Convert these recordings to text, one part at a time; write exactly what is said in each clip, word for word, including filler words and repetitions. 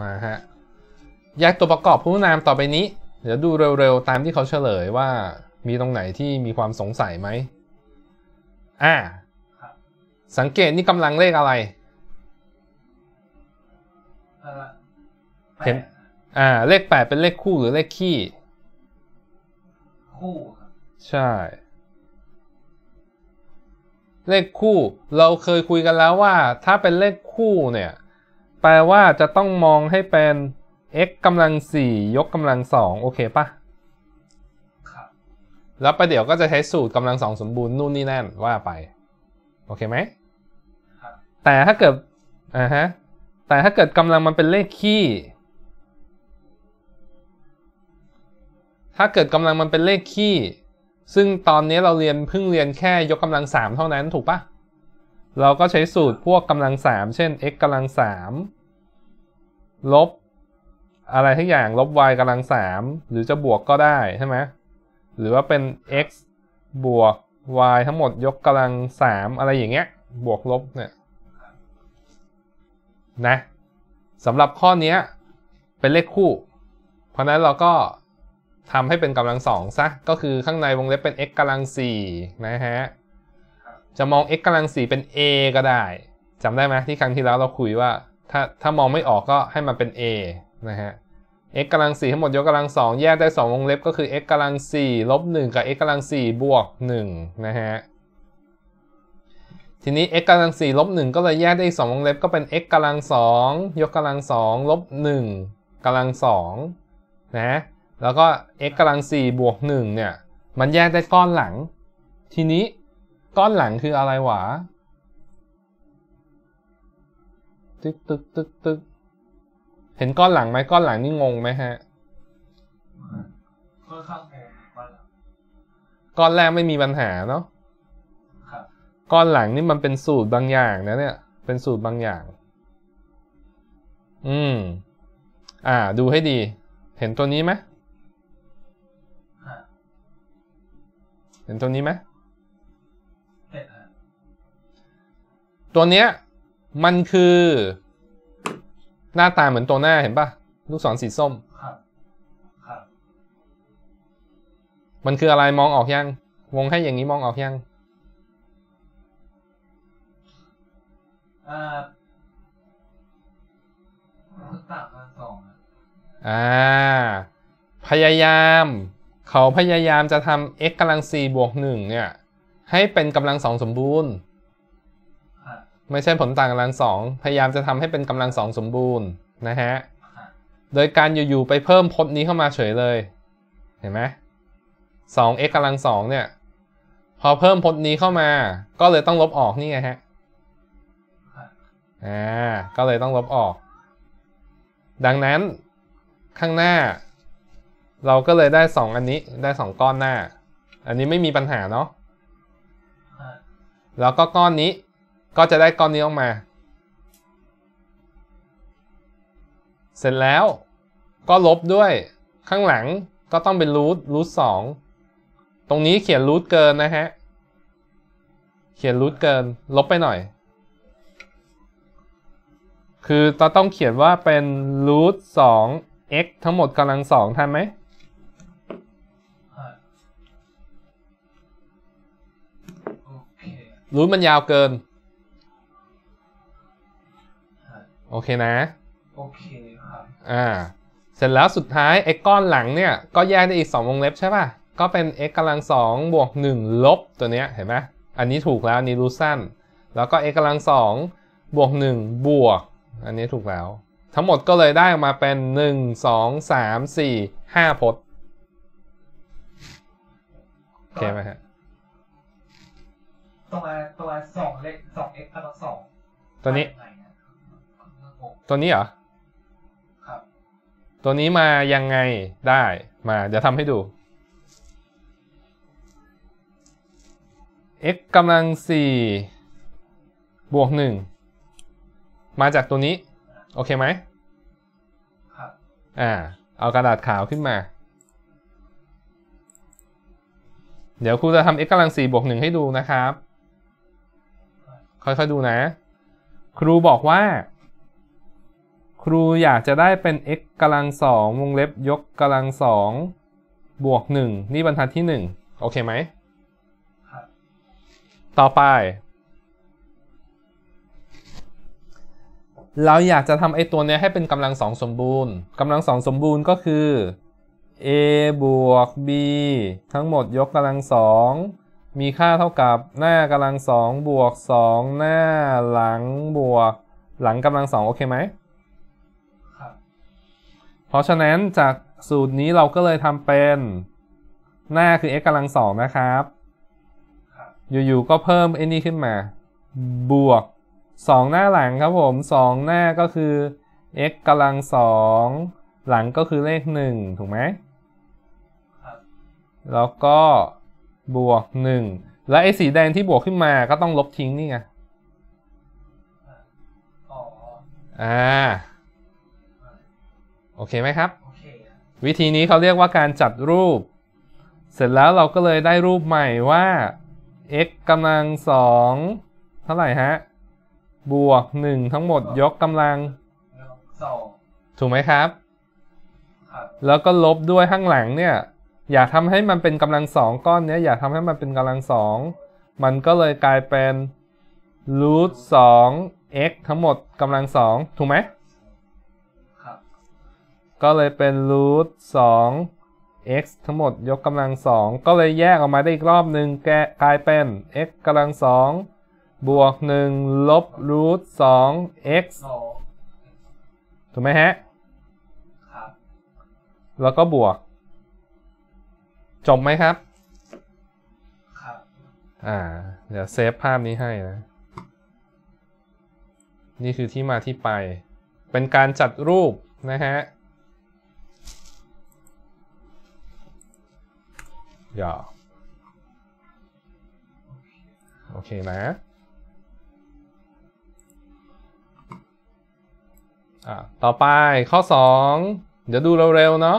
มาฮะแยกตัวประกอบผู้นามต่อไปนี้เดี๋ยวดูเร็วๆตามที่เขาเฉลยว่ามีตรงไหนที่มีความสงสัยไหมอ่าสังเกตนี่กำลังเลขอะไรเห็นอ่าเลขแปดเป็นเลขคู่หรือเลขขี้คู่ครับใช่เลขคู่เราเคยคุยกันแล้วว่าถ้าเป็นเลขคู่เนี่ยแปลว่าจะต้องมองให้เป็น x กำลังสี่ยกกำลังสองโอเคปะครับแล้วประเดี๋ยวก็จะใช้สูตรกำลังสองสมบูรณ์นู่นนี่นั่นว่าไปโอเคไหมครับแต่ถ้าเกิดอ่าฮะแต่ถ้าเกิดกำลังมันเป็นเลขขี้ถ้าเกิดกำลังมันเป็นเลขขี้ซึ่งตอนนี้เราเรียนเพิ่งเรียนแค่ยกกำลังสามเท่านั้นถูกปะเราก็ใช้สูตรพวกกำลังสามเช่น x กำลังสามลบอะไรทั้งอย่างลบ y กำลังสามหรือจะบวกก็ได้ใช่ไหมหรือว่าเป็น x บวก y ทั้งหมดยกกำลังสามอะไรอย่างเงี้ยบวกลบเนี่ยนะสำหรับข้อนี้เป็นเลขคู่เพราะนั้นเราก็ทำให้เป็นกำลังสองซะก็คือข้างในวงเล็บเป็น x กำลังสี่นะฮะจะมอง x กำลังสี่เป็น a ก็ได้จำได้ไหมที่ครั้งที่แล้วเราคุยว่าถ้าถ้ามองไม่ออกก็ให้มันเป็น a นะฮะ x กำลังสี่ทั้งหมดยกกำลังสองแยกได้สองวงเล็บก็คือ x กำลังสี่ลบหนึ่งกับ x กำลังสี่บวกหนึ่งนะฮะทีนี้ x กำลังสี่ลบหนึ่งก็เลยแยกได้สองวงเล็บก็เป็น x กำลังสองยกกำลังสองลบหนึ่งกำลังสองนะแล้วก็ x กำลังสี่บวกหนึ่งเนี่ยมันแยกได้ก้อนหลังทีนี้ก้อนหลังคืออะไรหวะตึกตึกตึกตึกเห็นก้อนหลังไหมก้อนหลังนี่งงไหมฮะก้อนข้างงงก้อนหลังก้อนแรกไม่มีปัญหาเนาะครับก้อนหลังนี่มันเป็นสูตรบางอย่างนะเนี่ยเป็นสูตรบางอย่างอืมอ่าดูให้ดีเห็นตัวนี้ไหมเห็นตัวนี้ไหมตัวเนี้ยมันคือหน้าตาเหมือนตัวหน้าเห็นป่ะลูกศรสีส้มมันคืออะไรมองออกยังวงให้อย่างนี้มองออกยังอ่าต่างกันสองอ่าพยายามเขาพยายามจะทำ x กำลังสี่บวกหนึ่งเนี่ยให้เป็นกำลังสองสมบูรณ์ไม่ใช่ผลต่างกำลังสองพยายามจะทำให้เป็นกำลังสองสมบูรณ์นะฮะโดยการอยู่ๆไปเพิ่มพจน์นี้เข้ามาเฉยเลยเห็นไหมสอง x กำลังสองเนี่ยพอเพิ่มพจน์นี้เข้ามาก็เลยต้องลบออกนี่ไงฮะอ่าก็เลยต้องลบออกดังนั้นข้างหน้าเราก็เลยได้สองอันนี้ได้สองก้อนหน้าอันนี้ไม่มีปัญหาเนาะแล้วก็ก้อนนี้ก็จะได้ก้อนนี้ออกมาเสร็จแล้วก็ลบด้วยข้างหลังก็ต้องเป็นรูทรูทสองตรงนี้เขียนรูทเกินนะฮะเขียนรูทเกินลบไปหน่อยคือเราต้องเขียนว่าเป็นรูทสอง x ทั้งหมดกำลังสองทันไหมรูทมันยาวเกินโอเคนะโอเคครับอ่าเสร็จแล้วสุดท้ายไอ้ก้อนหลังเนี่ยก็แยกได้อีกสองวงเล็บใช่ป่ะก็เป็น x กำลังสองบวกหนึ่งลบตัวเนี้ยเห็นไหมอันนี้ถูกแล้วอันนี้รูทสั้นแล้วก็ x กำลังสองบวกหนึ่งบวกอันนี้ถูกแล้วทั้งหมดก็เลยได้ออกมาเป็นหนึ่ง สอง สาม สี่ ห้าพจน์โอเคไหมฮะตัวตัวสองเลข สอง x กำลังสองตัวนี้ตัวนี้เหรอครับตัวนี้มายังไงได้มาเดี๋ยวทำให้ดู x กำลังสี่บวกหนึ่งมาจากตัวนี้โอเคไหมครับอ่าเอากระดาษขาวขึ้นมาเดี๋ยวครูจะทำ x กำลังสี่บวกหนึ่งให้ดูนะครับค่อยๆดูนะครูบอกว่าค ครูอยากจะได้เป็น x กำลังสองวงเล็บยกกำลังสองบวกหนึ่งนี่บรรทัดที่หนึ่งโอเคไหมครับต่อไปเราอยากจะทำไอตัวเนี้ยให้เป็นกำลังสองสมบูรณ์กำลังสองสมบูรณ์ก็คือ a บวก b ทั้งหมดยกกำลังสองมีค่าเท่ากับหน้ากำลังสองบวกสองหน้าหลังบวกหลังกำลังสองโอเคไหมครับเพราะฉะนั้นจากสูตรนี้เราก็เลยทำเป็นหน้าคือ x กำลังสองนะครับอยู่ๆก็เพิ่มไอ้นี่ขึ้นมาบวกสองหน้าหลังครับผมสองหน้าก็คือ x กำลังสองหลังก็คือเลขหนึ่งถูกไหมแล้วก็บวกหนึ่งและไอ้สีแดงที่บวกขึ้นมาก็ต้องลบทิ้งนี่ไงอ๋ออ่าโอเคไหมครับวิธีนี้เขาเรียกว่าการจัดรูปเสร็จแล้วเราก็เลยได้รูปใหม่ว่า x กำลังสองเท่าไหร่ฮะบวกหนึ่งทั้งหมดยกกำลังสองถูกไหมครับแล้วก็ลบด้วยข้างหลังเนี่ยอยากทำให้มันเป็นกำลังสองก้อนเนี้ยอยากทำให้มันเป็นกำลังสองมันก็เลยกลายเป็น root สอง x ทั้งหมดกำลังสองถูกไหมครับก็เลยเป็น root สอง x ทั้งหมดยกกำลังสองก็เลยแยกออกมาได้อีกรอบหนึ่งแกกลายเป็น x กำลังสองบวกหนึ่งลบรูทสอง x ถูกไหมฮะครับแล้วก็บวกจบไหมครับครับอ่าเดี๋ยวเซฟภาพนี้ให้นะนี่คือที่มาที่ไปเป็นการจัดรูปนะฮะอย่าโอเคนะต่อไปข้อสองเดี๋ยวดูเร็วๆเนาะ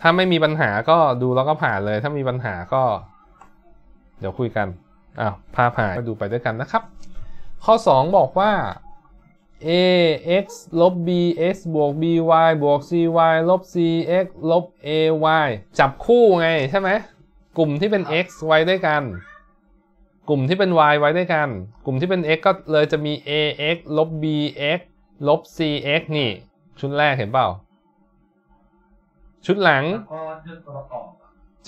ถ้าไม่มีปัญหาก็ดูแล้วก็ผ่านเลยถ้ามีปัญหาก็เดี๋ยวคุยกันอ้าวพาผ่านมาดูไปด้วยกันนะครับข้อสองบอกว่า a x ลบ b x บวก b y บวก c y ลบ c x ลบ a y จับคู่ไงใช่ไหมกลุ่มที่เป็น x ไว้ด้วยกันกลุ่มที่เป็น y ไว้ด้วยกันกลุ่มที่เป็น x ก็เลยจะมี a x ลบ b xลบ cx นี่ชุดแรกเห็นเปล่าชุดหลัง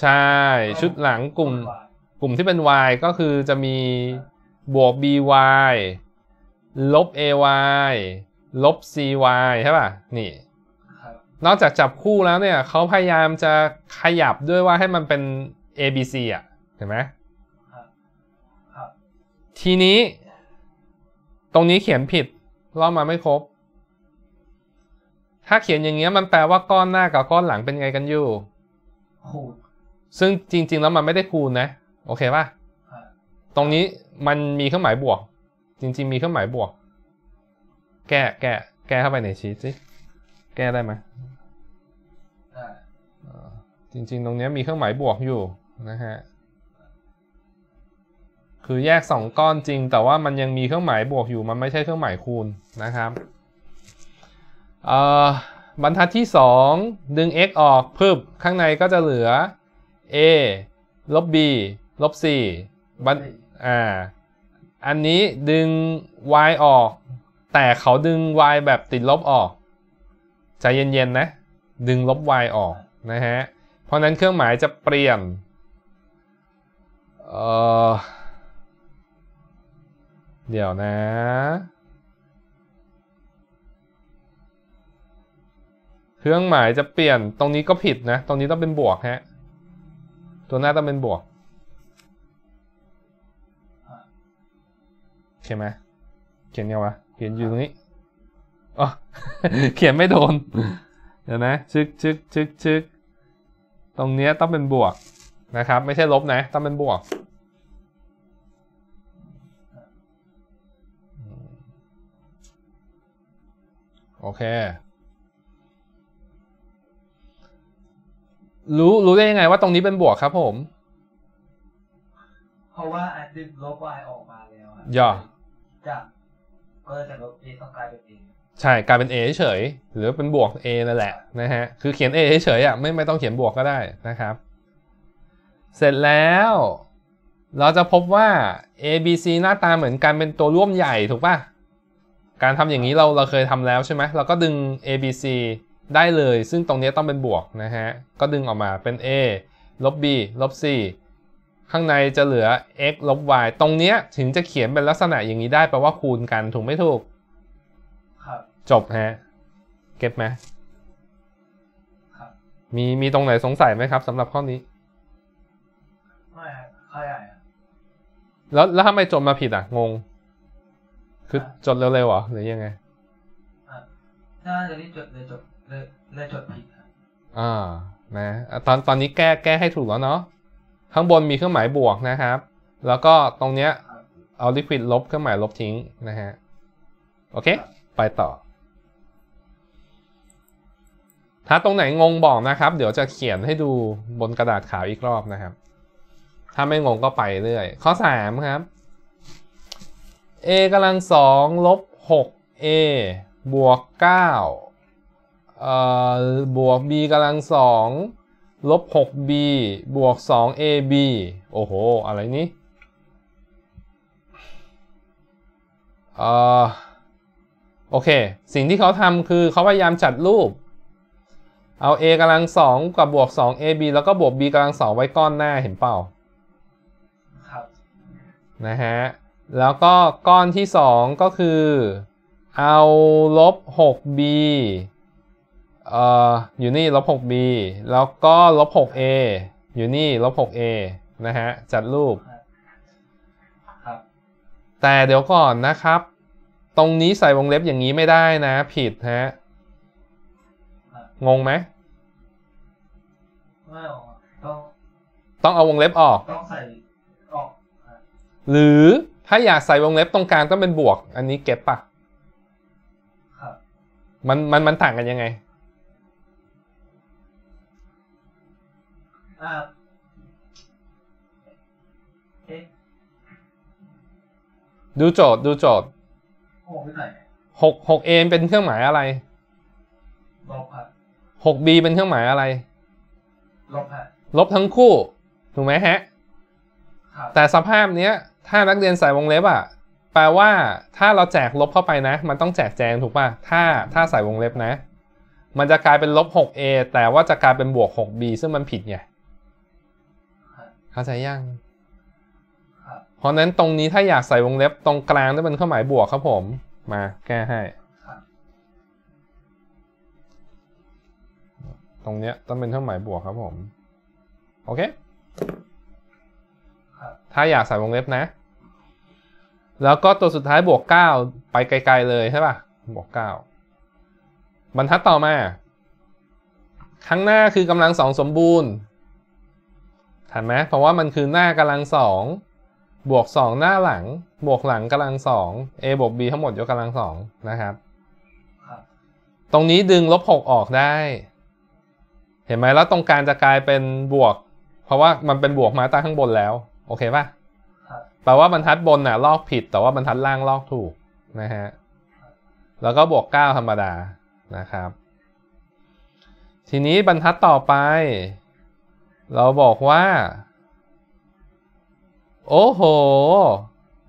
ใช่ชุดหลังกลุ่มกลุ่มที่เป็น y ก็คือจะมีบวก by ลบ ay ลบ cy ใช่ป่ะนี่นอกจากจับคู่แล้วเนี่ยเขาพยายามจะขยับด้วยว่าให้มันเป็น abc อ่ะเห็นไหมทีนี้ตรงนี้เขียนผิดรอบมาไม่ครบถ้าเขียนอย่างเงี้ยมันแปลว่าก้อนหน้ากับก้อนหลังเป็นไงกันอยู่คูณซึ่งจริงๆแล้วมันไม่ได้คูณนะโอเคป่ะตรงนี้มันมีเครื่องหมายบวกจริงๆมีเครื่องหมายบวกแก้แก้แก้เข้าไปในชีทสิแก้ได้ไหมได้จริงๆตรงนี้มีเครื่องหมายบวกอยู่นะฮะคือแยกสองก้อนจริงแต่ว่ามันยังมีเครื่องหมายบวกอยู่มันไม่ใช่เครื่องหมายคูณนะครับบรรทัดที่สองดึง x ออกพึบข้างในก็จะเหลือ a ลบ b ลบ c บันอ่าอันนี้ดึง y ออกแต่เขาดึง y แบบติดลบออกใจเย็นๆนะดึงลบ y ออกนะฮะเพราะนั้นเครื่องหมายจะเปลี่ยนเอ่อเดี๋ยวนะเครื่องหมายจะเปลี่ยนตรงนี้ก็ผิดนะตรงนี้ต้องเป็นบวกฮะตัวหน้าต้องเป็นบวกเขียนไหมเขียนยังวะเขียนอยู่ตรงนี้อ๋อ เขียนไม่โดน เดี๋ยวนะชึกชึกชึกชึกตรงนี้ต้องเป็นบวกนะครับไม่ใช่ลบนะต้องเป็นบวกโอเครู้รู้ได้ยังไงว่าตรงนี้เป็นบวกครับผมเพราะว่าอันดึงลบ y ออกมาแล้วครับย่อจากก็จะลบ a ต้องกลายเป็น a ใช่กลายเป็น A เฉยหรือเป็นบวก A นั่นแหละนะฮะคือเขียน A เฉยอ่ะไม่ไม่ต้องเขียนบวกก็ได้นะครับเสร็จแล้วเราจะพบว่า A B C หน้าตาเหมือนกันเป็นตัวร่วมใหญ่ถูกป่ะการทำอย่างนี้เราเราเคยทำแล้วใช่ไหมเราก็ดึง A B C ได้เลยซึ่งตรงนี้ต้องเป็นบวกนะฮะก็ดึงออกมาเป็น A ลบ B ลบ C ข้างในจะเหลือ x ลบ y ตรงเนี้ยถึงจะเขียนเป็นลักษณะอย่างนี้ได้แปลว่าคูณกันถูกไม่ถูกครับจบฮะเก็ตไหมครับมีมีตรงไหนสงสัยไหมครับสำหรับข้อนี้ไม่เข้าใจแล้วแล้วทำไมจดมาผิดอ่ะงงคือจดเร็วๆเหรอหรือยังไงถ้าเดี๋ยวนี้จดเลยจดเลยเลยจดผิดอ่านะตอนตอนนี้แก้แก้ให้ถูกแล้วเนาะข้างบนมีเครื่องหมายบวกนะครับแล้วก็ตรงเนี้ยเอาลิควิดลบเครื่องหมายลบทิ้งนะฮะโอเคไปต่อถ้าตรงไหนงงบอกนะครับเดี๋ยวจะเขียนให้ดูบนกระดาษขาวอีกรอบนะครับถ้าไม่งงก็ไปเรื่อยข้อสามครับ a กำลังสองลบหก a บวกเก้าเอ่อบวก b กำลังสองลบ หก b บวก สอง ab โอ้โหอะไรนี้อ่าโอเคสิ่งที่เขาทำคือเขาพยายามจัดรูปเอา a กำลังสองกับบวก สอง ab แล้วก็บวก b กำลังสองไว้ก้อนหน้าเห็นเปล่าครับนะฮะแล้วก็ก้อนที่สองก็คือเอาลบ หก bเอ่ออยู่นี่ลบ หก b แล้วก็ลบ หก a อยู่นี่ลบ หก a นะฮะจัดรูปแต่เดี๋ยวก่อนนะครับตรงนี้ใส่วงเล็บอย่างนี้ไม่ได้นะผิดฮะงงไหมไม่ออกต้องต้องเอาวงเล็บออกต้องใส่ออกหรือถ้าอยากใส่วงเล็บตรงกลางต้องเป็นบวกอันนี้เก็บป่ะมันมันมันต่างกันยังไงดูโจทย์ดูโจทย์หกหก a เป็นเครื่องหมายอะไรลบครับหก b เป็นเครื่องหมายอะไรลบครับลบทั้งคู่ถูกไหมฮะแต่สภาพเนี้ยถ้านักเรียนใส่วงเล็บอ่ะแปลว่าถ้าเราแจกลบเข้าไปนะมันต้องแจกแจงถูกป่ะถ้าถ้าใส่วงเล็บนะมันจะกลายเป็นลบ หก a แต่ว่าจะกลายเป็นบวก หก b ซึ่งมันผิดไงเข้าใจยังเพราะนั้นตรงนี้ถ้าอยากใส่วงเล็บตรงกลางต้องเป็นเครื่องหมายบวกครับผมมาแก้ให้ตรงเนี้ยต้องเป็นเครื่องหมายบวกครับผมโอเคถ้าอยากใส่วงเล็บนะแล้วก็ตัวสุดท้ายบวกเก้าไปไกลๆเลยใช่ป่ะบวกเก้าบรรทัดต่อมาข้างหน้าคือกำลังสองสมบูรณ์ทันไหมเพราะว่ามันคือหน้ากำลังสองบวกสองหน้าหลังบวกหลังกำลังสอง a บวก b ทั้งหมดยกกำลังสองนะครับตรงนี้ดึงลบหกออกได้เห็นไหมแล้วตรงกลางจะกลายเป็นบวกเพราะว่ามันเป็นบวกมาตั้งข้างบนแล้วโอเคป่ะแปลว่าบรรทัดบนน่ะลอกผิดแต่ว่าบรรทัดล่างลอกถูกนะฮะแล้วก็บวกเก้าธรรมดานะครับทีนี้บรรทัดต่อไปเราบอกว่าโอ้โห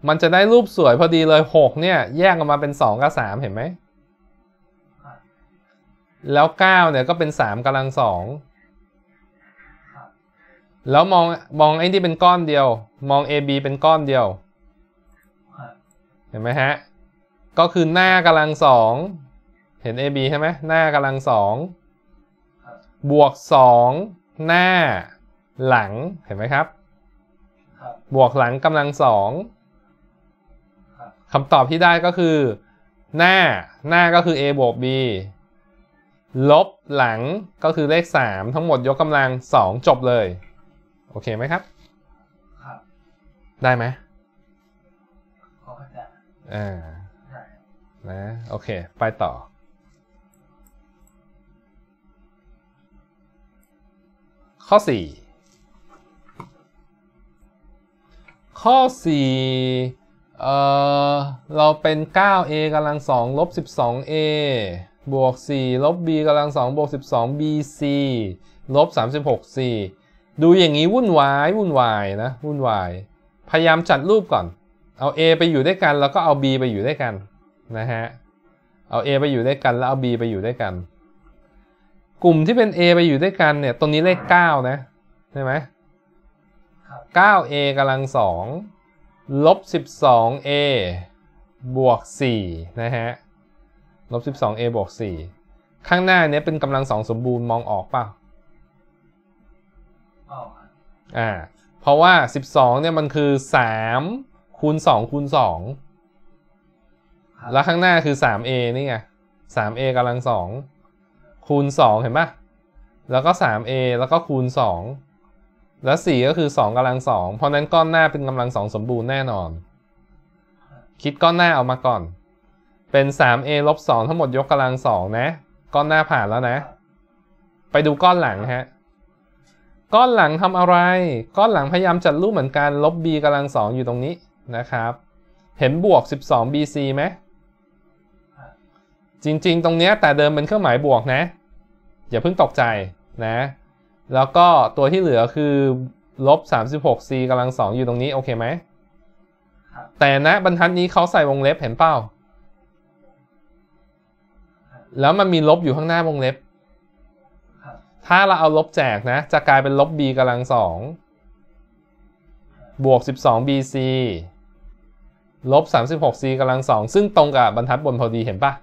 มันจะได้รูปสวยพอดีเลยหกเนี่ยแยกออกมาเป็นสองกับสามเห็นไหมแล้วเก้าเนี่ยก็เป็นสามกำลังสองแล้วมองมองไอ้ที่เป็นก้อนเดียวมอง เอ บี เป็นก้อนเดียวเห็นไหมฮะก็คือหน้ากำลังสองเห็น เอ บี ใช่ไหมหน้ากำลังสองบวกสองหน้าหลังเห็นไหมครับบวกหลังกำลังสองคำตอบที่ได้ก็คือหน้าหน้าก็คือ a บวก b ลบหลังก็คือเลขสามทั้งหมดยกกำลังสองจบเลยโอเคไหมครับได้ไหมอ่านะโอเคไปต่อข้อสี่ข้อสี่ เออเราเป็น เก้าเอ กำลัง สอง ลบ สิบสองเอ บวก สี่ ลบ b กำลัง สอง บวก สิบสอง bc ลบ สามสิบหก c ดูอย่างนี้วุ่นวายวุ่นวายนะวุ่นวายพยายามจัดรูปก่อนเอา a ไปอยู่ด้วยกันแล้วก็เอา b ไปอยู่ด้วยกันนะฮะเอา a ไปอยู่ด้วยกันแล้วเอา b ไปอยู่ด้วยกันกลุ่มที่เป็น a ไปอยู่ด้วยกันเนี่ยตรงนี้เลขเก้านะใช่ไหม เก้าเอ กำลัง สอง ลบ สิบสองเอ บวก สี่นะฮะลบ สิบสองเอ บวก สี่ข้างหน้าเนี้ยเป็นกำลังสองสมบูรณ์มองออกเปล่าอ่าเพราะว่าสิบสองเนี่ยมันคือสามคูณสองคูณสองแล้วข้างหน้าคือ สามเอ นี่ไง สามเอ กำลังสองคูณสองเห็นป่ะแล้วก็ สามเอ แล้วก็คูณสองแล้วสี่ก็คือสองกำลังสองเพราะนั้นก้อนหน้าเป็นกำลังสองสมบูรณ์แน่นอนคิดก้อนหน้าออกมาก่อนเป็น สามเอ ลบสองทั้งหมดยกกำลังสองนะก้อนหน้าผ่านแล้วนะไปดูก้อนหลังฮะก้อนหลังทำอะไรก้อนหลังพยายามจัดรูปเหมือนกันลบ b กำลังสองอยู่ตรงนี้นะครับเห็นบวกสิบสอง bc ไหมจริงๆตรงเนี้ยแต่เดิมเป็นเครื่องหมายบวกนะอย่าเพิ่งตกใจนะแล้วก็ตัวที่เหลือคือลบ สามสิบหก c กำลังสองอยู่ตรงนี้โอเคไหมแต่นะบรรทัดนี้เขาใส่วงเล็บเห็นเปล่าแล้วมันมีลบอยู่ข้างหน้าวงเล็บถ้าเราเอาลบแจกนะจะกลายเป็นลบ b กำลังสองบวก สิบสอง bc ลบ สามสิบหก c กำลังสองซึ่งตรงกับบรรทัดบนพอดีเห็นปะ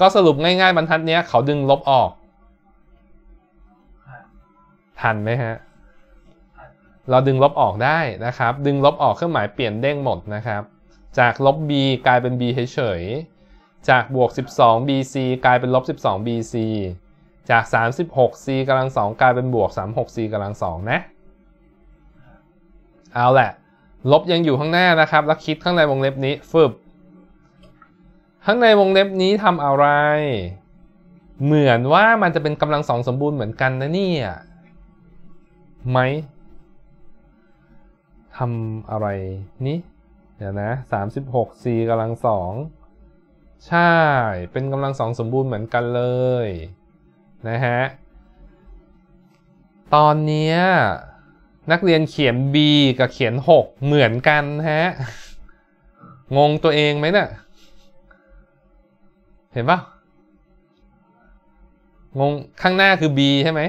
ก็สรุปง่ายๆบรรทัดนี้เขาดึงลบออกทันไหมฮะเราดึงลบออกได้นะครับดึงลบออกเครื่องหมายเปลี่ยนเด้งหมดนะครับจากลบ b กลายเป็น b เฉยๆจากบวก สิบสอง bc กลายเป็นลบ สิบสอง bc จาก สามสิบหก c กำลังสองกลายเป็นบวก สามสิบหก c กำลังสองนะเอาแหละลบยังอยู่ข้างหน้านะครับแล้วคิดข้างในวงเล็บนี้ฟึบข้างในวงเล็บนี้ทำอะไรเหมือนว่ามันจะเป็นกำลังสองสมบูรณ์เหมือนกันนะเนี่ยไหมทำอะไรนี่เดี๋ยวนะสามสิบหก c กำลังสองใช่เป็นกำลังสองสมบูรณ์เหมือนกันเลยนะฮะตอนนี้นักเรียนเขียน b กับเขียนหกเหมือนกันฮะงงตัวเองไหมเนี่ยเห็นป่ะงงข้างหน้าคือ b ใช่ไหม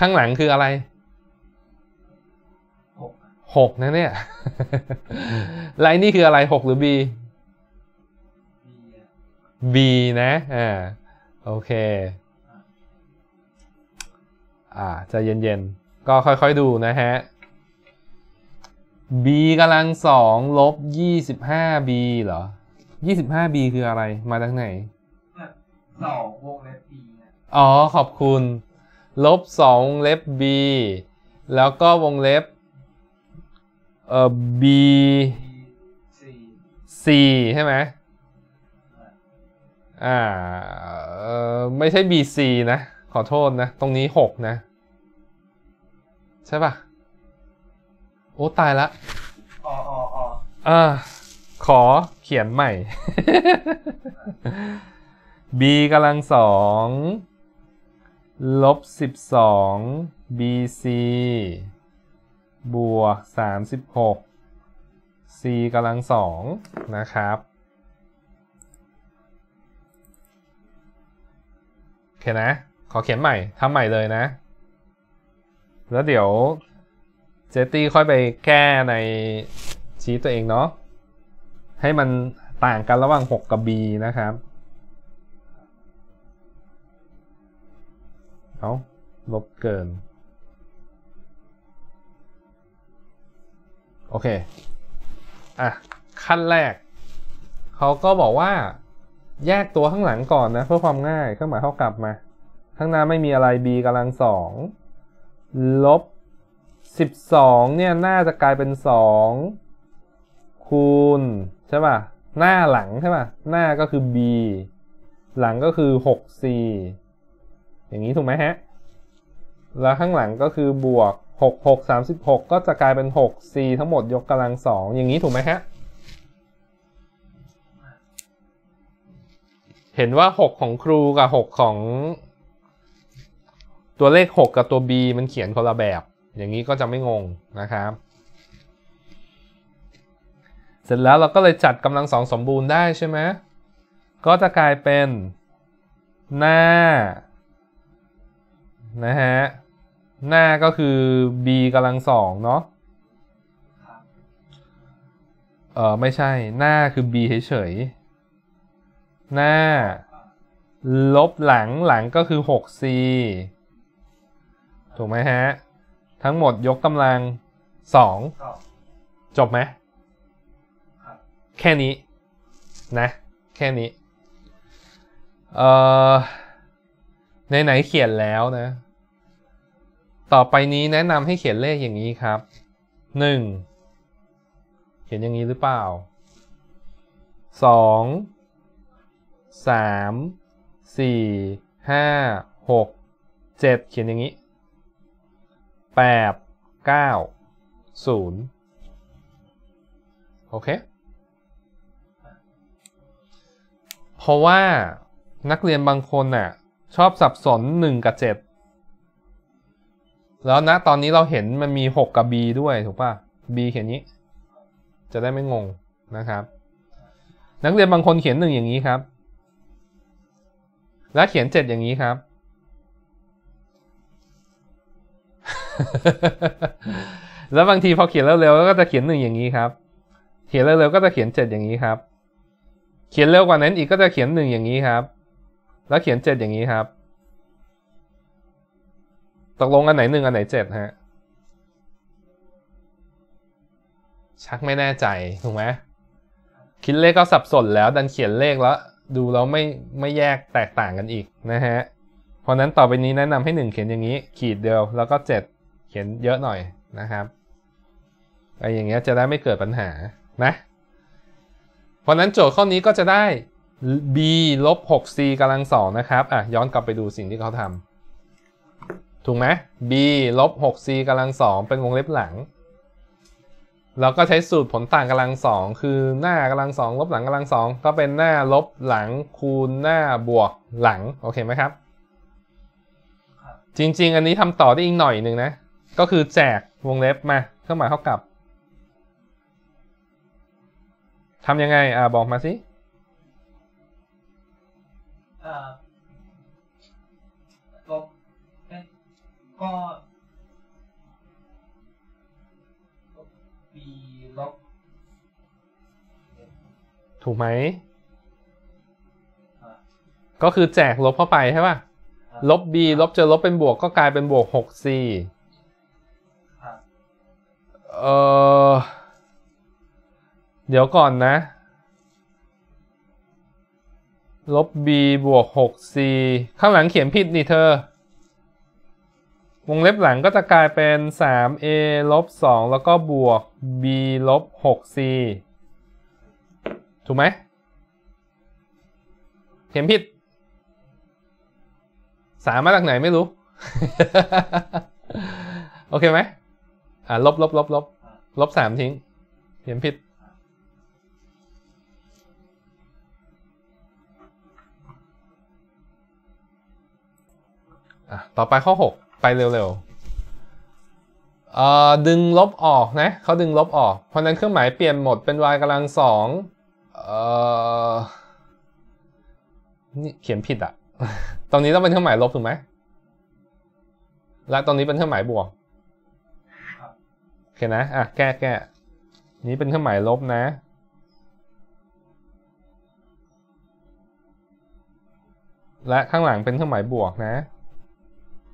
ข้างหลังคืออะไรหกนะเนี่ยไลน์นี่คืออะไรหกหรือ b b นะอ่าโอเคอ่าจะเย็นๆก็ค่อยๆดูนะฮะ b กำลังสองลบยี่สิบห้า b เหรอยี่สิบห้า b คืออะไรมาจากไหนสองวงเล็บ b อ๋อขอบคุณลบสองวงเล็บ b แล้วก็วงเล็บเอ่อ b สี่ใช่ไหมอ่าเอ่อไม่ใช่ b c นะขอโทษนะตรงนี้หกนะใช่ป่ะโอ้ตายละอ๋ออ๋ออ๋ออ่าขอเขียนใหม่ b กำลังสองลบสิบสอง bc บวกสามสิบหก c กำลังสองนะครับโอเคนะขอเขียนใหม่ทำใหม่เลยนะแล้วเดี๋ยวเจตี้ค่อยไปแก้ในชี้ตัวเองเนาะให้มันต่างกันระหว่างหกกับ b นะครับเอาลบเกินโอเคอ่ะขั้นแรกเขาก็บอกว่าแยกตัวข้างหลังก่อนนะเพื่อความง่ายเครื่องหมายเท่ากับมาข้างหน้าไม่มีอะไร b กำลังสองลบสิบสองเนี่ยน่าจะกลายเป็นสองคูณใช่ป่ะหน้าหลังใช่ป่ะหน้าก็คือ b หลังก็คือ หก c อย่างนี้ถูกไหมฮะแล้วข้างหลังก็คือบวก หก หก สามสิบหกก็จะกลายเป็นหก c ทั้งหมดยกกำลังสองอย่างนี้ถูกไหมฮะเห็นว่าหกของครูกับหกของตัวเลขหกกับตัว b มันเขียนคนละแบบอย่างนี้ก็จะไม่งงนะครับเสร็จแล้วเราก็เลยจัดกำลังสองสมบูรณ์ได้ใช่ไหมก็จะกลายเป็นหน้านะฮะหน้าก็คือ b กำลังสองเนาะเออไม่ใช่หน้าคือ b เฉยๆหน้าลบหลังหลังก็คือ หก c ถูกไหมฮะทั้งหมดยกกำลังสองจบไหมแค่นี้นะแค่นี้เอ่อไหนๆเขียนแล้วนะต่อไปนี้แนะนำให้เขียนเลขอย่างนี้ครับหนึ่งเขียนอย่างนี้หรือเปล่าสองสามสี่ห้าหกเจ็ดเขียนอย่างนี้แปดเก้าศูนย์โอเคเพราะว่านักเรียนบางคนน่ะชอบสับสนหนึ่งกับเจ็ดแล้วนะตอนนี้เราเห็นมันมีหกกับ b ด้วยถูกป่ะ b เขียนนี้จะได้ไม่งงนะครับนักเรียนบางคนเขียนหนึ่งอย่างนี้ครับแล้วเขียนเจ็ดอย่างนี้ครับ แล้วบางทีพอเขียนเร็วๆก็จะเขียนหนึ่งอย่างนี้ครับเขียนเร็วๆก็จะเขียนเจ็ดอย่างนี้ครับเขียนเร็วกว่านั้นอีกก็จะเขียนหนึ่งอย่างนี้ครับแล้วเขียนเจ็ดอย่างนี้ครับตกลงอันไหนหนึ่งอันไหนเจ็ดฮะชักไม่แน่ใจถูกไหมคิดเลขก็สับสนแล้วดันเขียนเลขแล้วดูแล้วไม่ไม่แยกแตกต่างกันอีกนะฮะเพราะนั้นต่อไปนี้แนะนำให้หนึ่งเขียนอย่างนี้ขีดเดียวแล้วก็เจ็ดเขียนเยอะหน่อยนะครับไอ้อย่างเงี้ยจะได้ไม่เกิดปัญหานะเพราะนั้นโจทย์ข้อนี้ก็จะได้ b ลบ หก c กำลังสองนะครับอ่ะย้อนกลับไปดูสิ่งที่เขาทำถูกไหม b ลบ หก c กำลังสองเป็นวงเล็บหลังแล้วก็ใช้สูตรผลต่างกำลังสองคือหน้ากำลังสองลบหลังกำลังสองก็เป็นหน้าลบหลังคูณหน้าบวกหลังโอเคไหมครับจริงๆอันนี้ทำต่อได้อีกหน่อยหนึ่งนะก็คือแจกวงเล็บมาเครื่องหมายเท่ากับทำยังไงอ่าบอกมาสิลบก็ลบ b ลบถูกไหมก็คือแจกลบเข้าไปใช่ป่ะลบ b ลบเจอลบเป็นบวกก็กลายเป็นบวก หก c เอ่อเดี๋ยวก่อนนะลบ b บวก หก c ข้างหลังเขียนผิดนี่เธอวงเล็บหลังก็จะกลายเป็น สาม a ลบ สองแล้วก็บวก b ลบ หก c ถูกไหมเขียนผิดสามมาจากไหนไม่รู้ โอเคไหมอ่ะลบลบลบลบลบสามทิ้งเขียนผิดต่อไปข้อหกไปเร็วๆเอ่อดึงลบออกนะเขาดึงลบออกเพราะนั้นเครื่องหมายเปลี่ยนหมดเป็น y กำลังสองเอ่อนี่เขียนผิดอ่ะตรงนี้ต้องเป็นเครื่องหมายลบถูกไหมและตรงนี้เป็นเครื่องหมายบวกโอเคนะอ่ะแก้แก้นี้เป็นเครื่องหมายลบนะและข้างหลังเป็นเครื่องหมายบวกนะ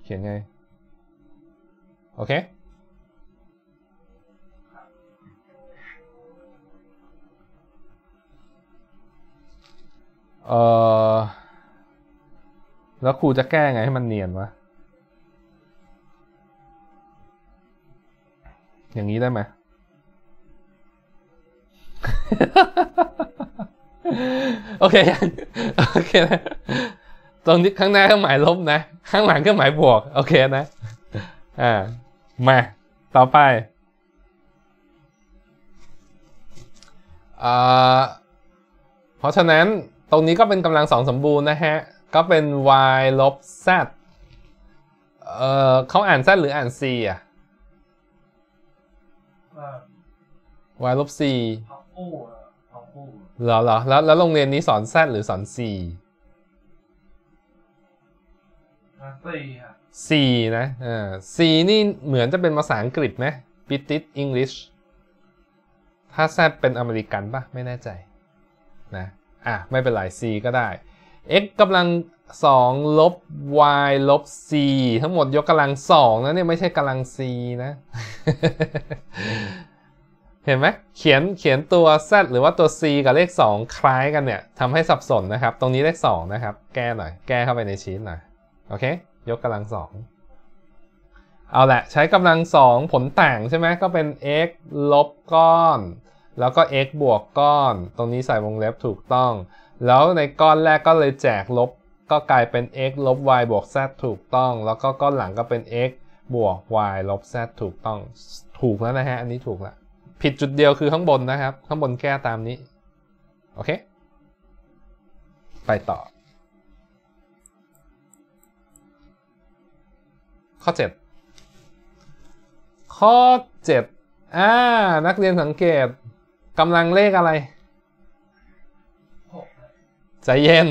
เขียนไงโอเคเออแล้วครูจะแก้ไงให้มันเนียนวะอย่างนี้ได้ไหม โอเคโอเคนะตรงนี้ข้างหน้าเครื่องหมายลบนะข้างหลังเครื่องหมายบวกโอเคนะอ่า มาต่อไปอ่าเพราะฉะนั้นตรงนี้ก็เป็นกำลังสองสมบูรณ์นะฮะก็เป็น y ลบ z เอ่อเขาอ่าน z หรืออ่าน c อ่ะ y ลบ c เหรอเหรอแล้วแล้วโรงเรียนนี้สอน z หรือสอน c C นะอ่า C นี่เหมือนจะเป็นภาษาอังกฤษไหม British English ถ้าแซดเป็นอเมริกันป่ะไม่แน่ใจนะอ่ะไม่เป็นไร C ก็ได้ x กำลังสองลบ y ลบ c ทั้งหมดยกกำลังสองนะเนี่ยไม่ใช่กำลัง c นะ เห็นไหมเขียนเขียนตัว z หรือว่าตัว c กับเลขสองคล้ายกันเนี่ยทำให้สับสนนะครับตรงนี้เลขสองนะครับแก้หน่อยแก้เข้าไปในชีทหน่อยโอเคยกกำลังสองเอาแหละใช้กำลังสองผลต่างใช่ไหมก็เป็น x ลบก้อนแล้วก็ x บวกก้อนตรงนี้ใส่วงเล็บถูกต้องแล้วในก้อนแรกก็เลยแจกลบก็กลายเป็น x ลบ y บวก z ถูกต้องแล้วก็ก้อนหลังก็เป็น x บวก y ลบ z ถูกต้องถูกแล้วนะฮะอันนี้ถูกละผิดจุดเดียวคือข้างบนนะครับข้างบนแก้ตามนี้โอเคไปต่อข้อเจ็ดข้อเจ็ดอ่านักเรียนสังเกตกำลังเลขอะไรใจเย็น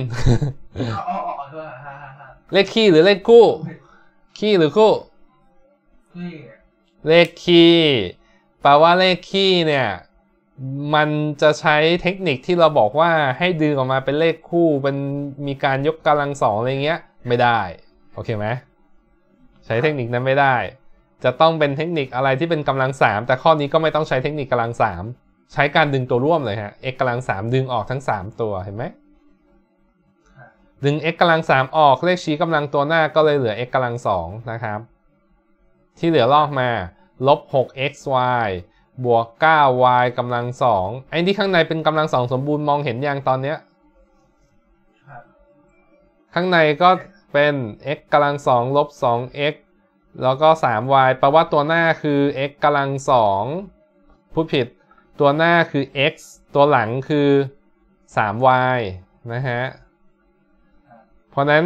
เลขคี่หรือเลขคู่คี่หรือคู่เลขคี่แปลว่าเลขคี่เนี่ยมันจะใช้เทคนิคที่เราบอกว่าให้ดึงออกมาเป็นเลขคู่เป็นมีการยกกำลังสองอะไรเงี้ยไม่ได้โอเคไหมใช้เทคนิคนั้นไม่ได้จะต้องเป็นเทคนิคอะไรที่เป็นกำลังสามแต่ข้อนี้ก็ไม่ต้องใช้เทคนิคกำลังสามใช้การดึงตัวร่วมเลยฮะ x กำลังสามดึงออกทั้งสามตัวเห็นไหมดึง x กำลังสามออกเลขชี้กำลังตัวหน้าก็เลยเหลือ x กำลังสองนะครับที่เหลือลอกมาลบหก x y บวกเก้า y กำลังสองไอ้ที่ข้างในเป็นกำลังสองสมบูรณ์มองเห็นยังตอนเนี้ยข้างในก็เป็น x กำลังสองลบสอง x แล้วก็สาม y แปลว่าตัวหน้าคือ x กำลังสองพูดผิดตัวหน้าคือ x ตัวหลังคือสาม y นะฮะเพราะนั้น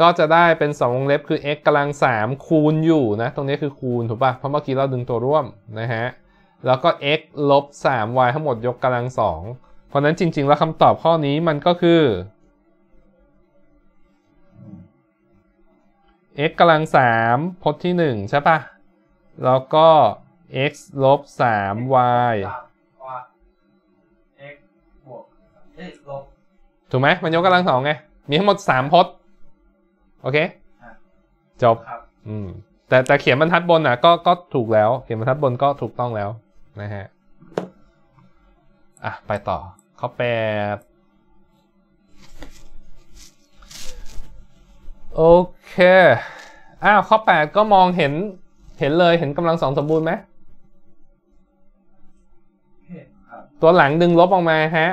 ก็จะได้เป็นสองวงเล็บคือ x กำลังสามคูณอยู่นะตรงนี้คือคูณถูกป่ะเพราะเมื่อกี้เราดึงตัวร่วมนะฮะแล้วก็ x ลบสาม y ทั้งหมดยกกำลังสองเพราะนั้นจริงๆแล้วคำตอบข้อนี้มันก็คือx กำลังสามพจน์ที่หนึ่งใช่ปะแล้วก็ x ลบสาม y ถูกไหมมันยกกำลังสองไงมีทั้งหมดสามพจน์โอเคจบอืมแต่แต่เขียนบรรทัดบนอ่ะก็ก็ถูกแล้วเขียนบรรทัดบนก็ถูกต้องแล้วนะฮะอ่ะไปต่อข้อแปดโอเคอ้าวข้อแปดก็มองเห็นเห็นเลยเห็นกำลังสองสมบูรณ์ไหมเห็นครับตัวหลังดึงลบออกมาฮะ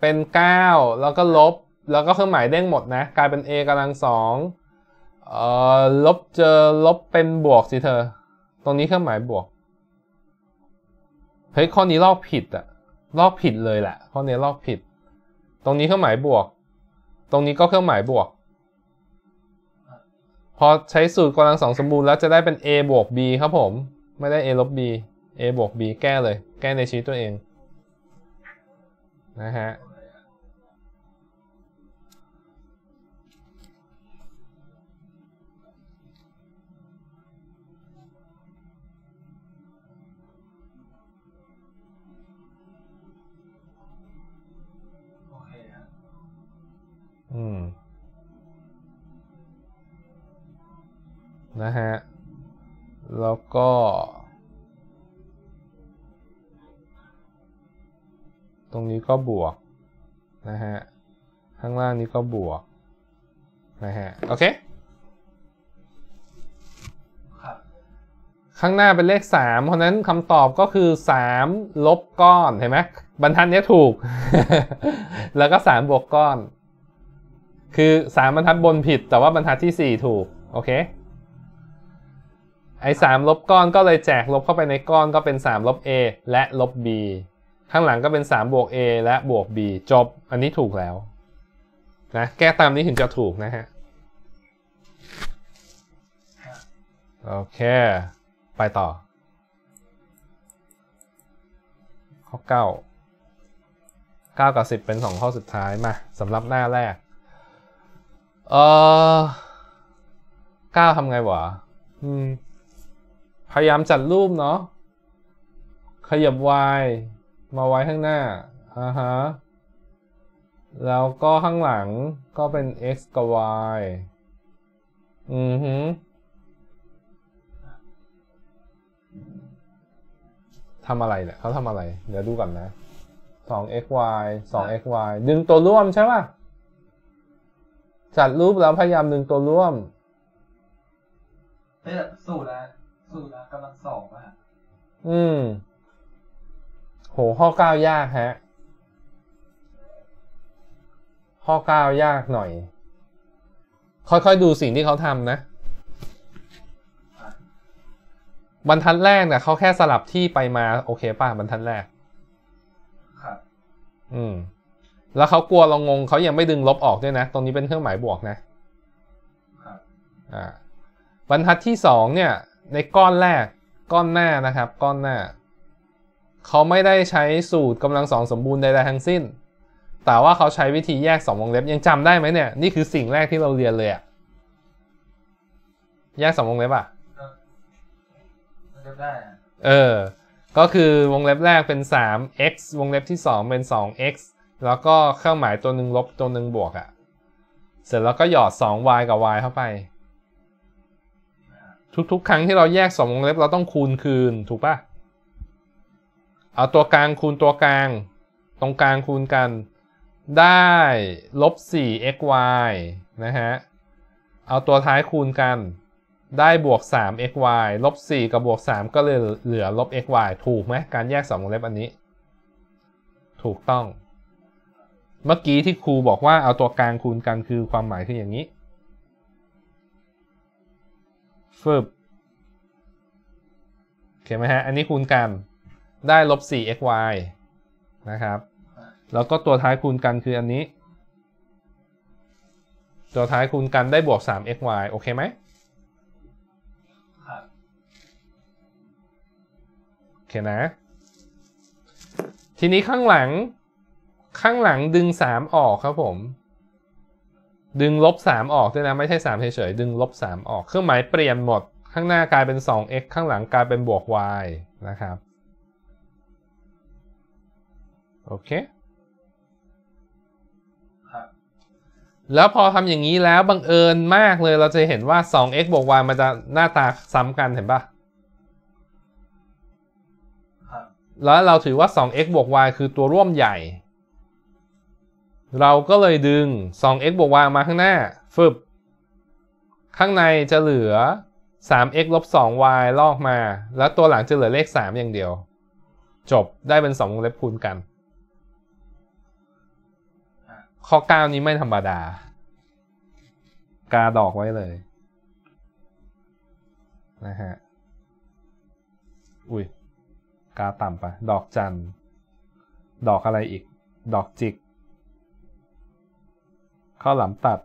เป็นเก้าแล้วก็ลบแล้วก็เครื่องหมายเด้งหมดนะกลายเป็น a กำลังสองเอ่อลบเจอลบเป็นบวกสิเธอตรงนี้เครื่องหมายบวกเฮ้ยข้อนี้ลอกผิดอะลอกผิดเลยแหละข้อนี้ลอกผิดตรงนี้เครื่องหมายบวกตรงนี้ก็เครื่องหมายบวกพอใช้สูตรกำลังสองสมบูรณ์แล้วจะได้เป็น a บวก b ครับผมไม่ได้ a ลบ b a บวก b แก้เลยแก้ในชีทตัวเองนะฮะโอเคครับอืมนะฮะแล้วก็ตรงนี้ก็บวกนะฮะข้างล่างนี้ก็บวกนะฮะโอเคครับข้างหน้าเป็นเลขสามเพราะนั้นคำตอบก็คือสามลบก้อนเห็นไหมบรรทัดนี้ถูก แล้วก็สามบวกก้อนคือสามบรรทัดบนผิดแต่ว่าบรรทัดที่สี่ถูกโอเค ไอ้สามลบก้อนก็เลยแจกลบเข้าไปในก้อนก็เป็นสามลบ a และลบ b ข้างหลังก็เป็นสามบวก a และบวก b จบอันนี้ถูกแล้วนะแก้ตามนี้ถึงจะถูกนะฮะโอเคไปต่อข้อเก้า เก้ากับสิบเป็นสองข้อสุดท้ายมาสำหรับหน้าแรกเออเก้าทำไงวะอืมพยายามจัดรูปเนาะขยับ y มาไว้ข้างหน้าอ่าฮะแล้วก็ข้างหลังก็เป็น x กับ y อือฮึทำอะไรเนี่ยเขาทำอะไรเดี๋ยวดูก่อนนะ สอง x y สอง x y ดึงตัวร่วมใช่ป่ะจัดรูปแล้วพยายามดึงตัวร่วมเอ๊ะสูตรละสูตรละกำลังสองป่ะอืมโหข้อเก้ายากฮะข้อเก้ายากหน่อยค่อยๆดูสิ่งที่เขาทำนะบรรทัดแรกเนี่ยเขาแค่สลับที่ไปมาโอเคป่ะบรรทัดแรกครับอืมแล้วเขากลัวเรางงเขายังไม่ดึงลบออกด้วยนะตรงนี้เป็นเครื่องหมายบวกนะครับอ่าบรรทัดที่สองเนี่ยในก้อนแรกก้อนหน้านะครับก้อนหน้าเขาไม่ได้ใช้สูตรกำลังสองสมบูรณ์ใดๆทั้งสิ้นแต่ว่าเขาใช้วิธีแยกสองวงเล็บยังจำได้ไหมเนี่ยนี่คือสิ่งแรกที่เราเรียนเลยอะแยกสองวงเล็บอะเออก็คือวงเล็บแรกเป็น สาม x วงเล็บที่สองเป็น สอง x แล้วก็เครื่องหมายตัวหนึ่งลบตัวหนึ่งบวกอ่ะเสร็จแล้วก็หยอด สอง y กับ y เข้าไปทุกๆครั้งที่เราแยกสองวงเล็บเราต้องคูณคืนถูกป่ะเอาตัวกลางคูณตัวกลางตรงกลางคูณกันได้ลบ สี่ x y นะฮะเอาตัวท้ายคูณกันได้บวกสาม xy ลบสี่กับบวกสามก็เลยเหลือลบ xy ถูกไหมการแยกสองวงเล็บอันนี้ถูกต้องเมื่อกี้ที่ครูบอกว่าเอาตัวกลางคูณกันคือความหมายคืออย่างนี้ฟืบเข้าไหมฮะอันนี้คูณกันได้ลบสี่ xy นะครับแล้วก็ตัวท้ายคูณกันคืออันนี้ตัวท้ายคูณกันได้บวกสาม xy โอเคไหมโอเคนะทีนี้ข้างหลังข้างหลังดึงสามออกครับผมดึงลบสามออกด้วยนะไม่ใช่สามเฉยๆดึงลบสามออกเครื่องหมายเปลี่ยนหมดข้างหน้ากลายเป็น สอง x ข้างหลังกลายเป็นบวก y นะครับโอเคครับแล้วพอทำอย่างนี้แล้วบังเอิญมากเลยเราจะเห็นว่า สอง x บวก y มันจะหน้าตาซ้ำกันเห็นปะแล้วเราถือว่า สอง x บวก y คือตัวร่วมใหญ่เราก็เลยดึง สอง x บวก y มาข้างหน้าฟึบข้างในจะเหลือ สาม x ลบ สอง y ลอกมาแล้วตัวหลังจะเหลือเลขสามอย่างเดียวจบได้เป็นสองวงเล็บคูณกันข้อเก้านี้ไม่ธรรมดากาดอกไว้เลยนะฮะอุ้ยกาต่ำไปดอกจันดอกอะไรอีกดอกจิกข้าวหลามตัด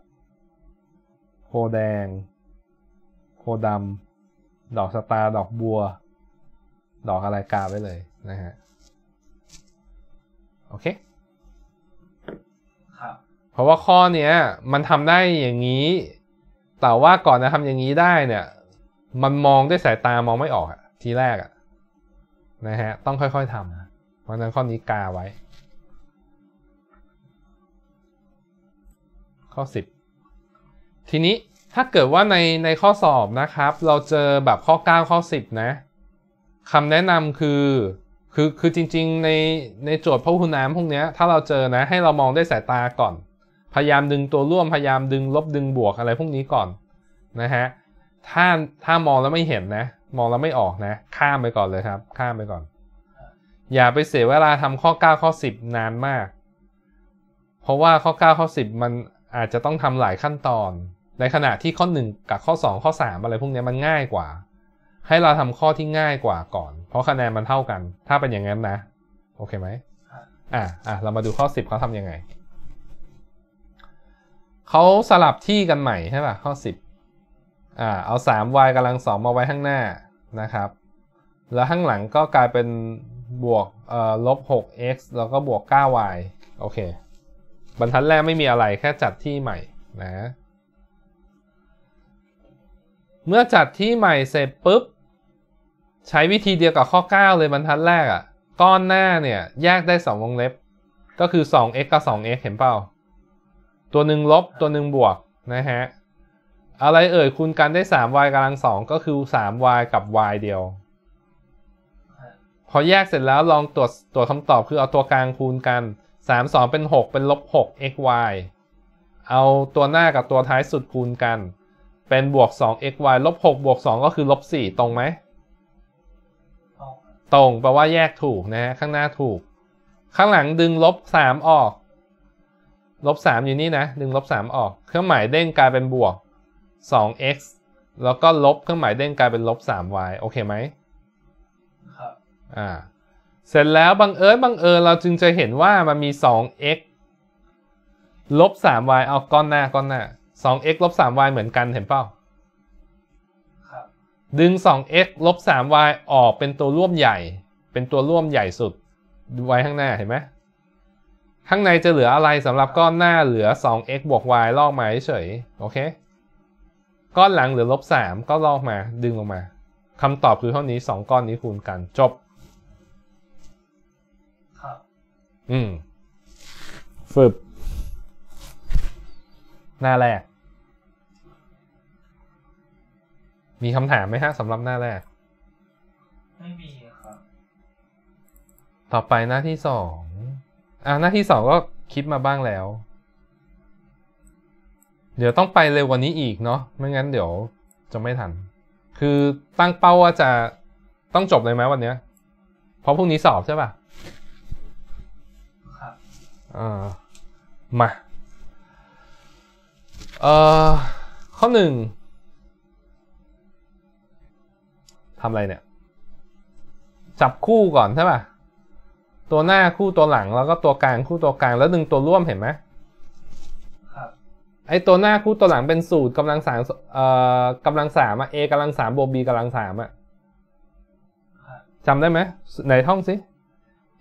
โคแดงโคดำดอกสตาร์ดอกบัวดอกอะไรกาไว้เลยนะฮะโอเคครับเพราะว่าข้อเนี้ยมันทำได้อย่างนี้แต่ว่าก่อนจะทำอย่างนี้ได้เนี่ยมันมองด้วยสายตามองไม่ออกอะทีแรกอะนะฮะต้องค่อยๆทำเพราะฉะนั้นข้อนี้กาไว้ข้อสิบทีนี้ถ้าเกิดว่าในในข้อสอบนะครับเราเจอแบบข้อเก้าข้อสิบนะคำแนะนำคือคือคือจริงๆในในโจทย์พหุนามพวกนี้ถ้าเราเจอนะให้เรามองด้วยสายตาก่อนพยายามดึงตัวร่วมพยายามดึงลบดึงบวกอะไรพวกนี้ก่อนนะฮะถ้าถ้ามองแล้วไม่เห็นนะมองแล้วไม่ออกนะข้ามไปก่อนเลยครับข้ามไปก่อนอย่าไปเสียเวลาทำข้อเก้าข้อสิบนานมากเพราะว่าข้อเก้าข้อสิบมันอาจจะต้องทำหลายขั้นตอนในขณะที่ข้อหนึ่งกับข้อสองข้อสามอะไรพวกนี้มันง่ายกว่า ให้เราทำข้อที่ง่ายกว่าก่อนเพราะคะแนนมันเท่ากันถ้าเป็นอย่างนั้นนะโอเคไหมอ่ะอ่ะเรามาดูข้อสิบเขาทำยังไงเขาสลับที่กันใหม่ใช่ป่ะข้อสิบอ่าเอา สาม วาย กำลังสองมาไว้ข้างหน้านะครับแล้วข้างหลังก็กลายเป็นบวกเอ่อลบ หก เอ็กซ์ แล้วก็บวก เก้า วาย โอเคบรรทัดแรกไม่มีอะไรแค่จัดที่ใหม่นะเมื่อจัดที่ใหม่เสร็จปุ๊บใช้วิธีเดียวกับข้อเก้าเลยบรรทัดแรกอ่ะก้อนหน้าเนี่ยแยกได้สองวงเล็บก็คือ สอง เอ็กซ์ กับ สอง เอ็กซ์ เห็นเปล่าตัวหนึ่งลบตัวหนึ่งบวกนะฮะอะไรเอ่ยคูณกันได้ สาม วาย กำลังสองก็คือ สาม วาย กับ วาย เดียวพอแยกเสร็จแล้วลองตรวจตรวจคำตอบคือเอาตัวกลางคูณกันสาม สองเป็นหกเป็นลบ หก xy เอาตัวหน้ากับตัวท้ายสุดคูณกันเป็นบวก สอง xy ลบ หก บวก สองก็คือลบ สี่ตรงไหมตรงแปลว่าแยกถูกนะฮะข้างหน้าถูกข้างหลังดึงลบ สาม ออกลบ สาม อยู่นี่นะดึงลบ สาม ออกเครื่องหมายเด้งกลายเป็นบวก สอง เอ็กซ์ แล้วก็ลบเครื่องหมายเด้งกลายเป็นลบ สาม วาย โอเคไหมครับอ่าเสร็จแล้วบังเอิญบังเอิญเราจึงจะเห็นว่ามันมี สอง เอ็กซ์ ลบ สาม วาย เอาก้อนหน้าก้อนหน้า สอง เอ็กซ์ ลบ สาม วาย เหมือนกันเห็นเปล่าครับดึง สอง เอ็กซ์ ลบ สาม วาย ออกเป็นตัวร่วมใหญ่เป็นตัวร่วมใหญ่สุดไว้ข้างหน้าเห็นไหมข้างในจะเหลืออะไรสำหรับก้อนหน้าเหลือ สอง เอ็กซ์ บวก y ลอกมาเฉยโอเคก้อนหลังเหลือลบ สามก็ลอกมาดึงลงมาคำตอบคือเท่านี้สองก้อนนี้คูณกันจบครับอืมฝึกหน้าแรกมีคำถามไหมฮะสำหรับหน้าแรกไม่มีครับต่อไปหน้าที่สองอ่าหน้าที่สองก็คิดมาบ้างแล้วเดี๋ยวต้องไปเร็วกว่านี้อีกเนาะไม่งั้นเดี๋ยวจะไม่ทันคือตั้งเป้าว่าจะต้องจบเลยไหมวันเนี้ยเพราะพรุ่งนี้สอบใช่ป่ะครับอ่ามาเอ่อข้อหนึ่งทำอะไรเนี่ยจับคู่ก่อนใช่ป่ะตัวหน้าคู่ตัวหลังแล้วก็ตัวกลางคู่ตัวกลางแล้วดึงตัวร่วมเห็นไหมครับไอตัวหน้าคู่ตัวหลังเป็นสูตรกำลังสามเอ่อกำลังสามอะ a กำลังสามบวก b กำลังสามอะจำได้ไหมไหนท่องสิ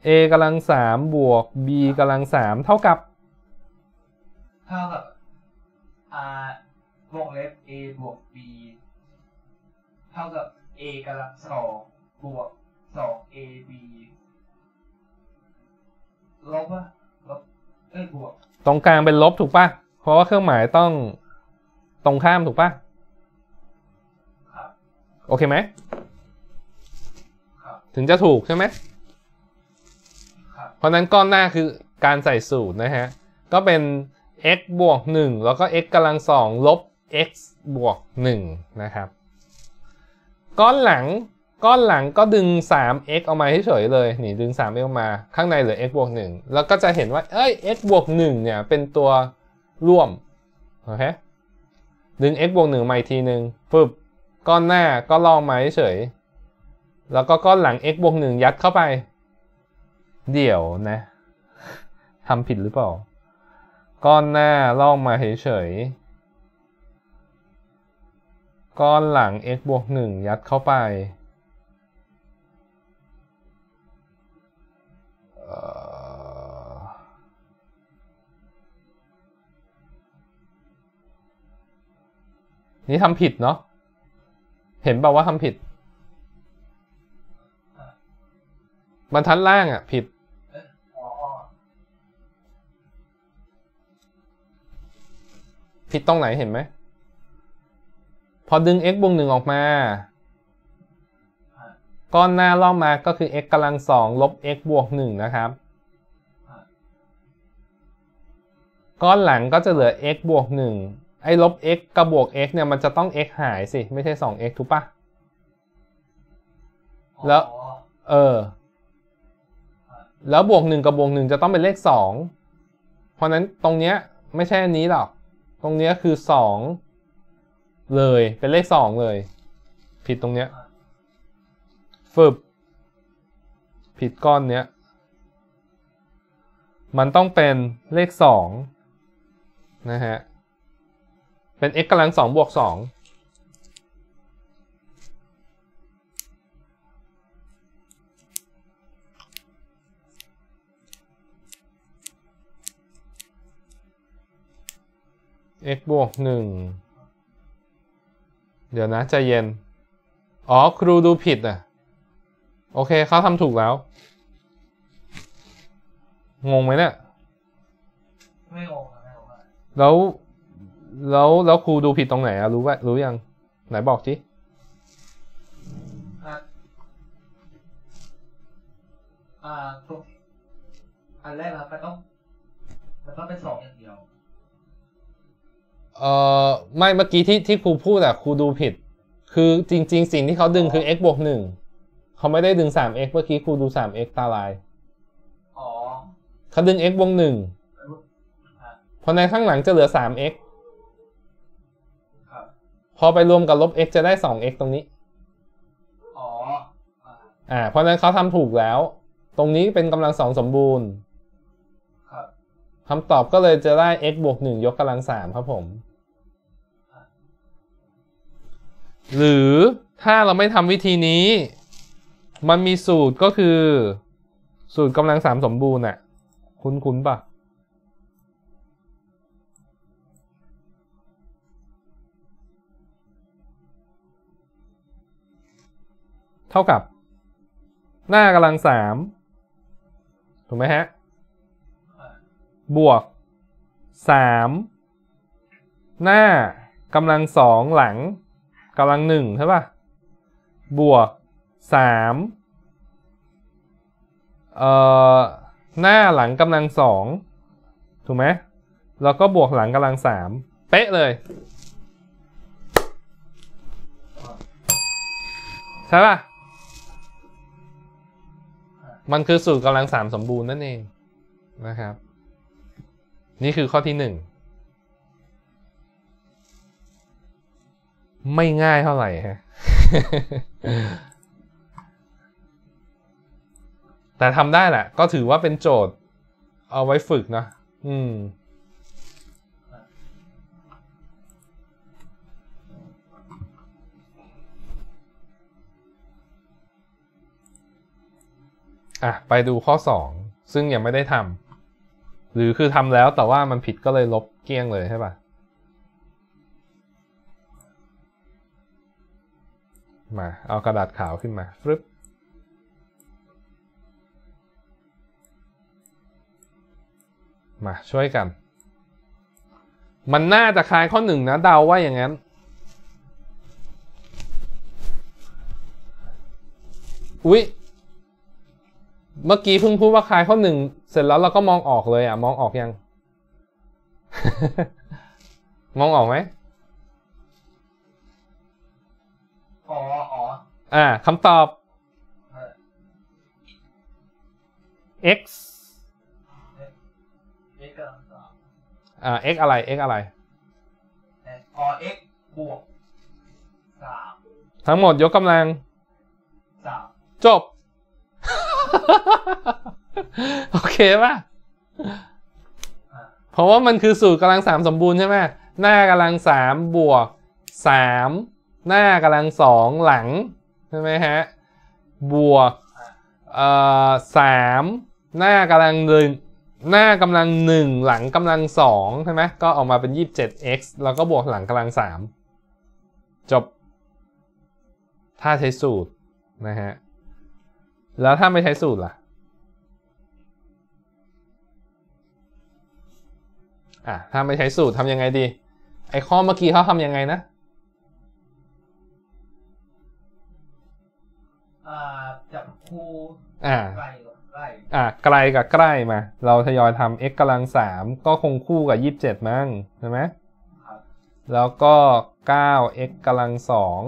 a กำลังสามบวก b กำลังสามเท่ากับเท่ากับ r วงเล็บ a บวก b เท่ากับ a กำลังสองบวกสอง a bลบป่ะลบเอ้ยบวกตรงกลางเป็นลบถูกป่ะเพราะว่าเครื่องหมายต้องตรงข้ามถูกป่ะครับโอเคไหมครับถึงจะถูกใช่ไหมครับเพราะนั้นก้อนหน้าคือการใส่สูตรนะฮะก็เป็น x บวกหนึ่งแล้วก็ x กำลังสองลบ x บวกหนึ่งนะครับก้อนหลังก้อนหลังก็ดึง สาม เอ็กซ์ เอามาให้เฉยเลยนี่ดึง สาม เอ็กซ์ เอามาข้างในเหลือ x บวกหนึ่งแล้วก็จะเห็นว่าเอ้ย x บวกหนึ่งเนี่ยเป็นตัวร่วมโอเคดึง x บวกหนึ่งมาอีกทีนึงปึ๊บก้อนหน้าก็ลองมาให้เฉยแล้วก็ก้อนหลัง x บวกหนึ่งยัดเข้าไปเดี๋ยวนะทำผิดหรือเปล่าก้อนหน้าลองมาให้เฉยก้อนหลัง x บวกหนึ่งยัดเข้าไปนี่ทำผิดเนาะเห็นป่าวว่าทำผิดบรรทัดล่างอ่ะผิดผิดตรงไหนเห็นไหมพอดึง x บวกหนึ่งออกมาก้อนหน้าล่องมาก็คือ x กำลังสองลบ x บวกหนึ่งนะครับก้อนหลังก็จะเหลือ x บวกหนึ่งไอ้ลบ x กับบวก x เนี่ยมันจะต้อง x หายสิไม่ใช่ สอง เอ็กซ์ ถูกปะแล้วเออแล้วบวกหนึ่งกับบวกหนึ่งจะต้องเป็นเลขสองเพราะนั้นตรงเนี้ยไม่ใช่อันนี้หรอกตรงเนี้ยคือสองเลยเป็นเลขสองเลยผิดตรงเนี้ย ฟึบผิดก้อนเนี้ยมันต้องเป็นเลขสองนะฮะเป็น x กำลังสองบวกสองx บวกหนึ่งเดี๋ยวนะใจเย็นอ๋อครูดูผิดอ่ะโอเคเขาทำถูกแล้วงงไหมเนี่ยไม่งงไม่งงแล้วแล้วแล้วครูดูผิดตรงไหนอะรู้ว่ารู้ยังไหนบอกสิอ่าตรงอันแรกครับมันต้องมันต้องเป็นสองอย่างเดียวเอ่อไม่เมื่อกี้ที่ที่ครูพูดอะครูดูผิดคือจริงๆสิ่งที่เขาดึงคือ x บวกหนึ่งเขาไม่ได้ดึง สาม x เมื่อกี้ครูดู สาม x ตาลายอ๋อเขาดึง x บวกหนึ่งพอในข้างหลังจะเหลือ สาม x ครับพอไปรวมกับลบ x จะได้ สอง x ตรงนี้อ๋ออ่าเพราะนั้นเขาทำถูกแล้วตรงนี้เป็นกำลังสองสมบูรณ์ครับคำตอบก็เลยจะได้ x บวกหนึ่งยกกำลังสามครับผมหรือถ้าเราไม่ทำวิธีนี้มันมีสูตรก็คือสูตรกำลังสามสมบูรณ์น่ะคุ้นๆป่ะเท่ากับหน้ากำลังสามถูกไหมฮะบวกสามหน้ากำลังสองหลังกำลังหนึ่งใช่ป่ะบวกสามเอ่อหน้าหลังกำลังสองถูกไหมแล้วก็บวกหลังกำลังสามเป๊ะเลยใช่ป่ะมันคือสูตรกำลังสามสมบูรณ์นั่นเองนะครับนี่คือข้อที่หนึ่งไม่ง่ายเท่าไหร่ฮะ แต่ทำได้แหละก็ถือว่าเป็นโจทย์เอาไว้ฝึกนะอืมอ่ะไปดูข้อสองซึ่งยังไม่ได้ทำหรือคือทำแล้วแต่ว่ามันผิดก็เลยลบเกลี้ยงเลยใช่ป่ะมาเอากระดาษขาวขึ้นมาฟึบมาช่วยกันมันน่าจะคล้ายข้อหนึ่งนะเดาว่าอย่างนั้นอุ๊ยเมื่อกี้เพิ่งพูดว่าคล้ายข้อหนึ่งเสร็จแล้วเราก็มองออกเลยอ่ะมองออกยัง มองออกไหมอ๋ออ๋ออ่าคำตอบ x x กำลังสามอ่า x อะไร x อะไรอ๋อ x บวกสามทั้งหมดยกกำลังสามจบ โอเคป่ะเพราะว่ามันคือสูตรกำลังสามสมบูรณ์ใช่ไหมหน้ากำลังสามบวกสามหน้ากำลังสองหลังใช่ไหมฮะบวกเอ่อสามหน้ากำลังหนึ่งหน้ากำลังหนึ่งหลังกำลังสองใช่ไหมก็ออกมาเป็น ยี่สิบเจ็ด x แล้วก็บวกหลังกำลังสามจบถ้าใช้สูตรนะฮะแล้วถ้าไม่ใช้สูตรล่ะอ่ะถ้าไม่ใช้สูตรทำยังไงดีไอ้ข้อเมื่อกี้เขาทำยังไงนะจับคู่ไกลกับใกล้อ่าไกลกับใกล้มาเราทยอยทำ x กำลังสามก็คงคู่กับยี่สิบเจ็ดมั้งใช่ไหมครับแล้วก็เก้า x กำลังสอง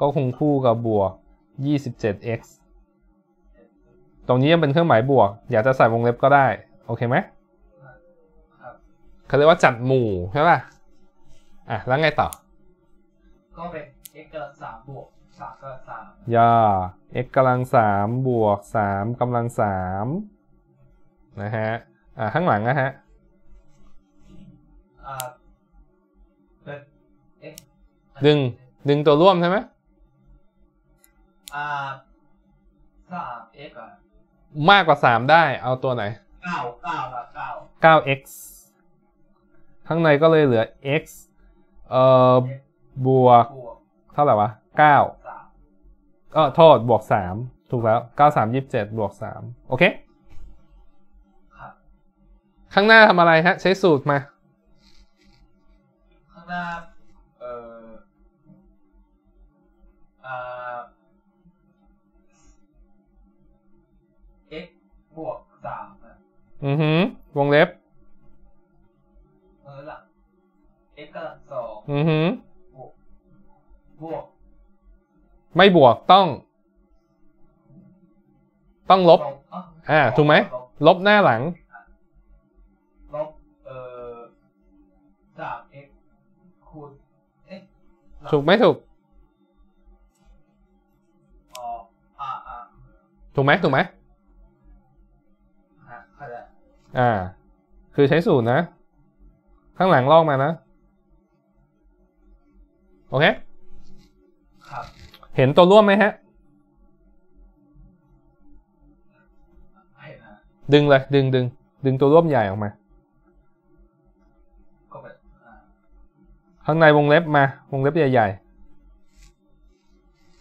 ก็คงคู่กับบวกยี่สิบเจ็ด x ตรงนี้ยังเป็นเครื่องหมายบวกอยากจะใส่วงเล็บก็ได้โอเคไหมครับเขาเรียกว่าจัดหมู่ใช่ป่ะอ่ะแล้วไงต่อก็เป็น x กำลังสามบวก ย่อ x กำลังสามบวกสามกำลังสามนะฮะอ่าข้างหลังนะฮะดึงดึงตัวร่วมใช่ไหมอ่าสาม x อ่ะมากกว่าสามได้เอาตัวไหนเก้าเก้าละเก้าเก้า x ข้างในก็เลยเหลือ x เอ่อบวกเท่าไหร่วะเก้าเออโทษบวกสามถูกแล้วเก้าสามยี่สิบเจ็ดบวกสามโอเคข้างหน้าทำอะไรฮะใช้สูตรมาข้างหน้าเอ่ออ่า x บวกสามอือฮึวงเล็บเออหลัง x กำลังสองอือฮึบวกบวกไม่บวกต้องต้องลบอ่าถูกไหมลบหน้าหลังลบเอ่อจาก x คูณ x ถูกไหมถูกอ๋ออ่าอ่าถูกไหมถูกไหมอ่าคือใช้สูตรนะข้างหลังลอกมานะโอเคเห็นตัวร่วมไหมฮะดึงเลยดึงดึงดึงตัวร่วมใหญ่ออกมาข้างในวงเล็บมาวงเล็บใหญ่ๆ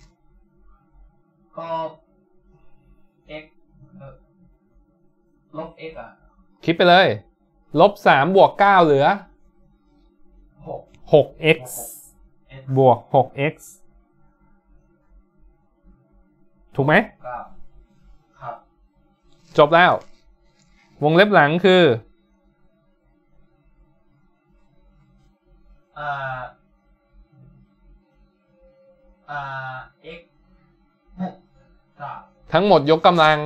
ก็ x ลบ x อ่ะคิดไปเลยลบสามบวกเก้าเหลือหก x บวกหก xถูกไหมครับจบแล้ววงเล็บหลังคืออ่าอ่า x ทั้งหมดยกกำลัง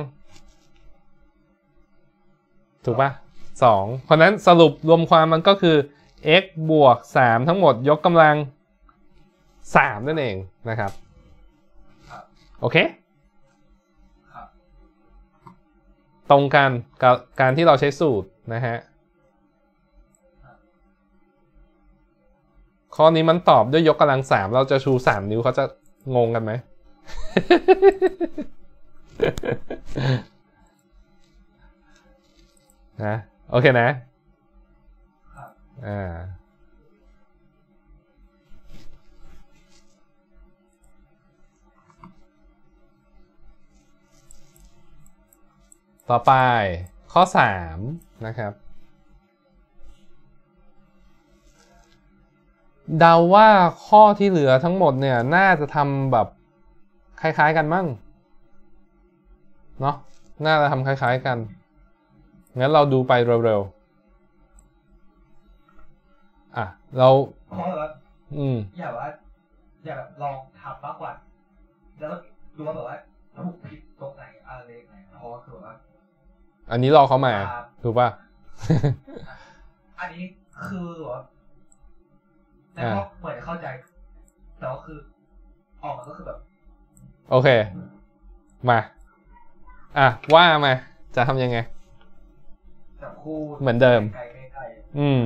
ถูกป่ะสองเพราะนั้นสรุปรวมความมันก็คือ x บวกสามทั้งหมดยกกำลังสามนั่นเองนะครับโอเคตรงกันกับการที่เราใช้สูตรนะฮะข้อนี้มันตอบด้วยยกกำลังสามเราจะชูสามนิ้วเขาจะงงกันไหม นะโอเคนะอ่าต่อไปข้อสามนะครับเดาว่าข้อที่เหลือทั้งหมดเนี่ยน่าจะทำแบบคล้ายๆกันมั่งเนาะน่าจะทำคล้ายๆกันงั้นเราดูไปเร็วๆอ่ะเราอืมอยากว่าอยากลองทำมากกว่าแล้วดูว่าแบบว่าถูกผิดตรงไหนอะไรไหนเพราะว่าคือว่าอันนี้รอเขามาถูกป่ะอันนี้คือแต่ก็เหมือนเข้าใจแต่ก็คือออกมาก็คือแบบโอเคมาอ่ะว่ามาจะทำยังไงจับคู่เหมือนเดิมอืม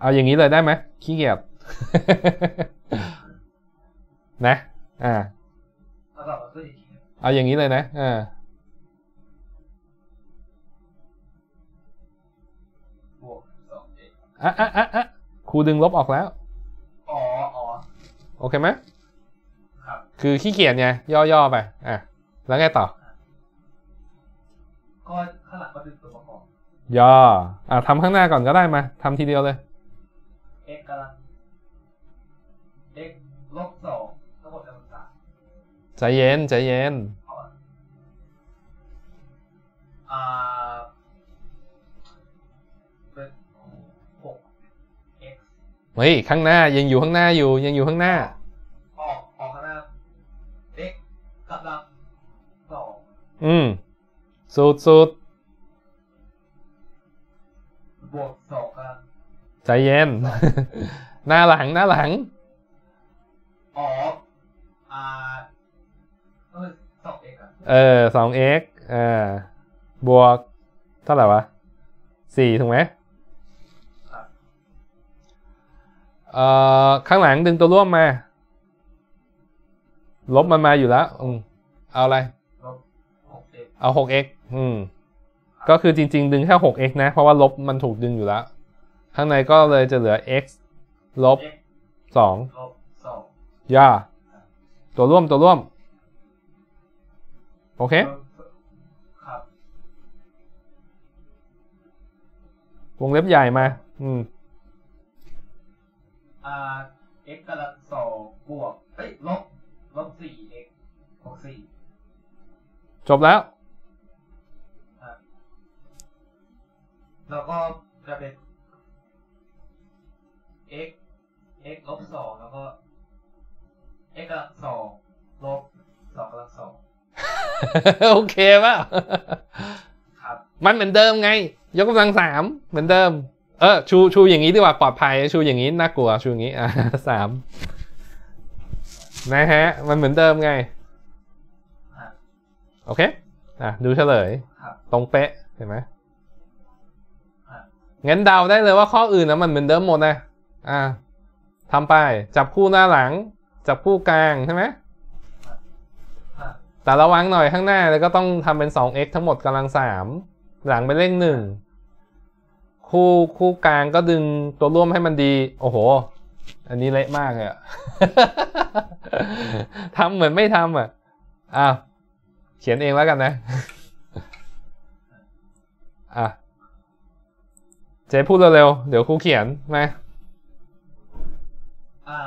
เอาอย่างนี้เลยได้ไหมขี้เกียจนะอ่าเอาอย่างนี้เลยนะอ่าบวกสองเอ็กอ่ะอ่ะอ่ะอ่ะครูดึงลบออกแล้วอ๋ออ๋อโอเคไหมครับคือขี้เกียจไงย่อๆไปอ่ะแล้วไงต่อก็ข้างหลังก็ดึงตัวประกอบย่ออ่ะทำข้างหน้าก่อนก็ได้มาทำทีเดียวเลย x กำลัง x ลบสองทั้งหมดจะเป็นสามใจเย็นใจเย็นอ่าเป็นหก x เฮ้ยข้างหน้ายังอยู่ข้างหน้าอยู่ยังอยู่ข้างหน้าออกออกข้างหน้า x กำลังสองอืมสูตรสูตรบวกสองกำลังใจเย็น หน้าหลังหน้าหลังอ๋ออ่าสองเอ็กเออสองเอ็กอ่าบวกเท่าไหร่วะสี่ถูกไหมเอ่อข้างหลังดึงตัวร่วมมาลบมันมาอยู่แล้วอืมเอาอะไรเอา หกเอ็กซ์ อืมก็คือจริงๆดึงแค่ หกเอ็กซ์ นะเพราะว่าลบมันถูกดึงอยู่แล้วข้างในก็เลยจะเหลือ x ลบสองย่าตัวร่วมตัวร่วมโอเควงเล็บใหญ่มาอืมอ่า x กำลังสองบวกเอ้ยลบลบสี่ x บวกสี่จบแล้วแล้วก็จะเป็น x x ลบสองแล้วก็ x กำลังสองลบสองกำลังสองโอเคป่ะครับมันเหมือนเดิมไงยกกำลังสามเหมือนเดิมเออชูชูอย่างนี้ดีกว่าปลอดภัยชูอย่างนี้น่ากลัวชูอย่างนี้อ่ะสามนะฮะมันเหมือนเดิมไงโอเคอ่ะดูเฉลยตรงเป๊ะเห็นไหมงั้นเดาได้เลยว่าข้ออื่นนะมันเหมือนเดิมหมดนะอ่ะทำไปจับคู่หน้าหลังจับคู่กลางใช่ไหมแต่ระวังหน่อยข้างหน้าแล้วก็ต้องทำเป็น สองเอ็กซ์ ทั้งหมดกำลังสามหลังไปเลขหนึ่งคู่คู่กลางก็ดึงตัวร่วมให้มันดีโอ้โหอันนี้เละมากเลยอะ ทำเหมือนไม่ทำอ่ะอ้าวเขียนเองแล้วกันนะอ่ะเจ๊พูดเร็วๆเดี๋ยวครูเขียนมาอ่า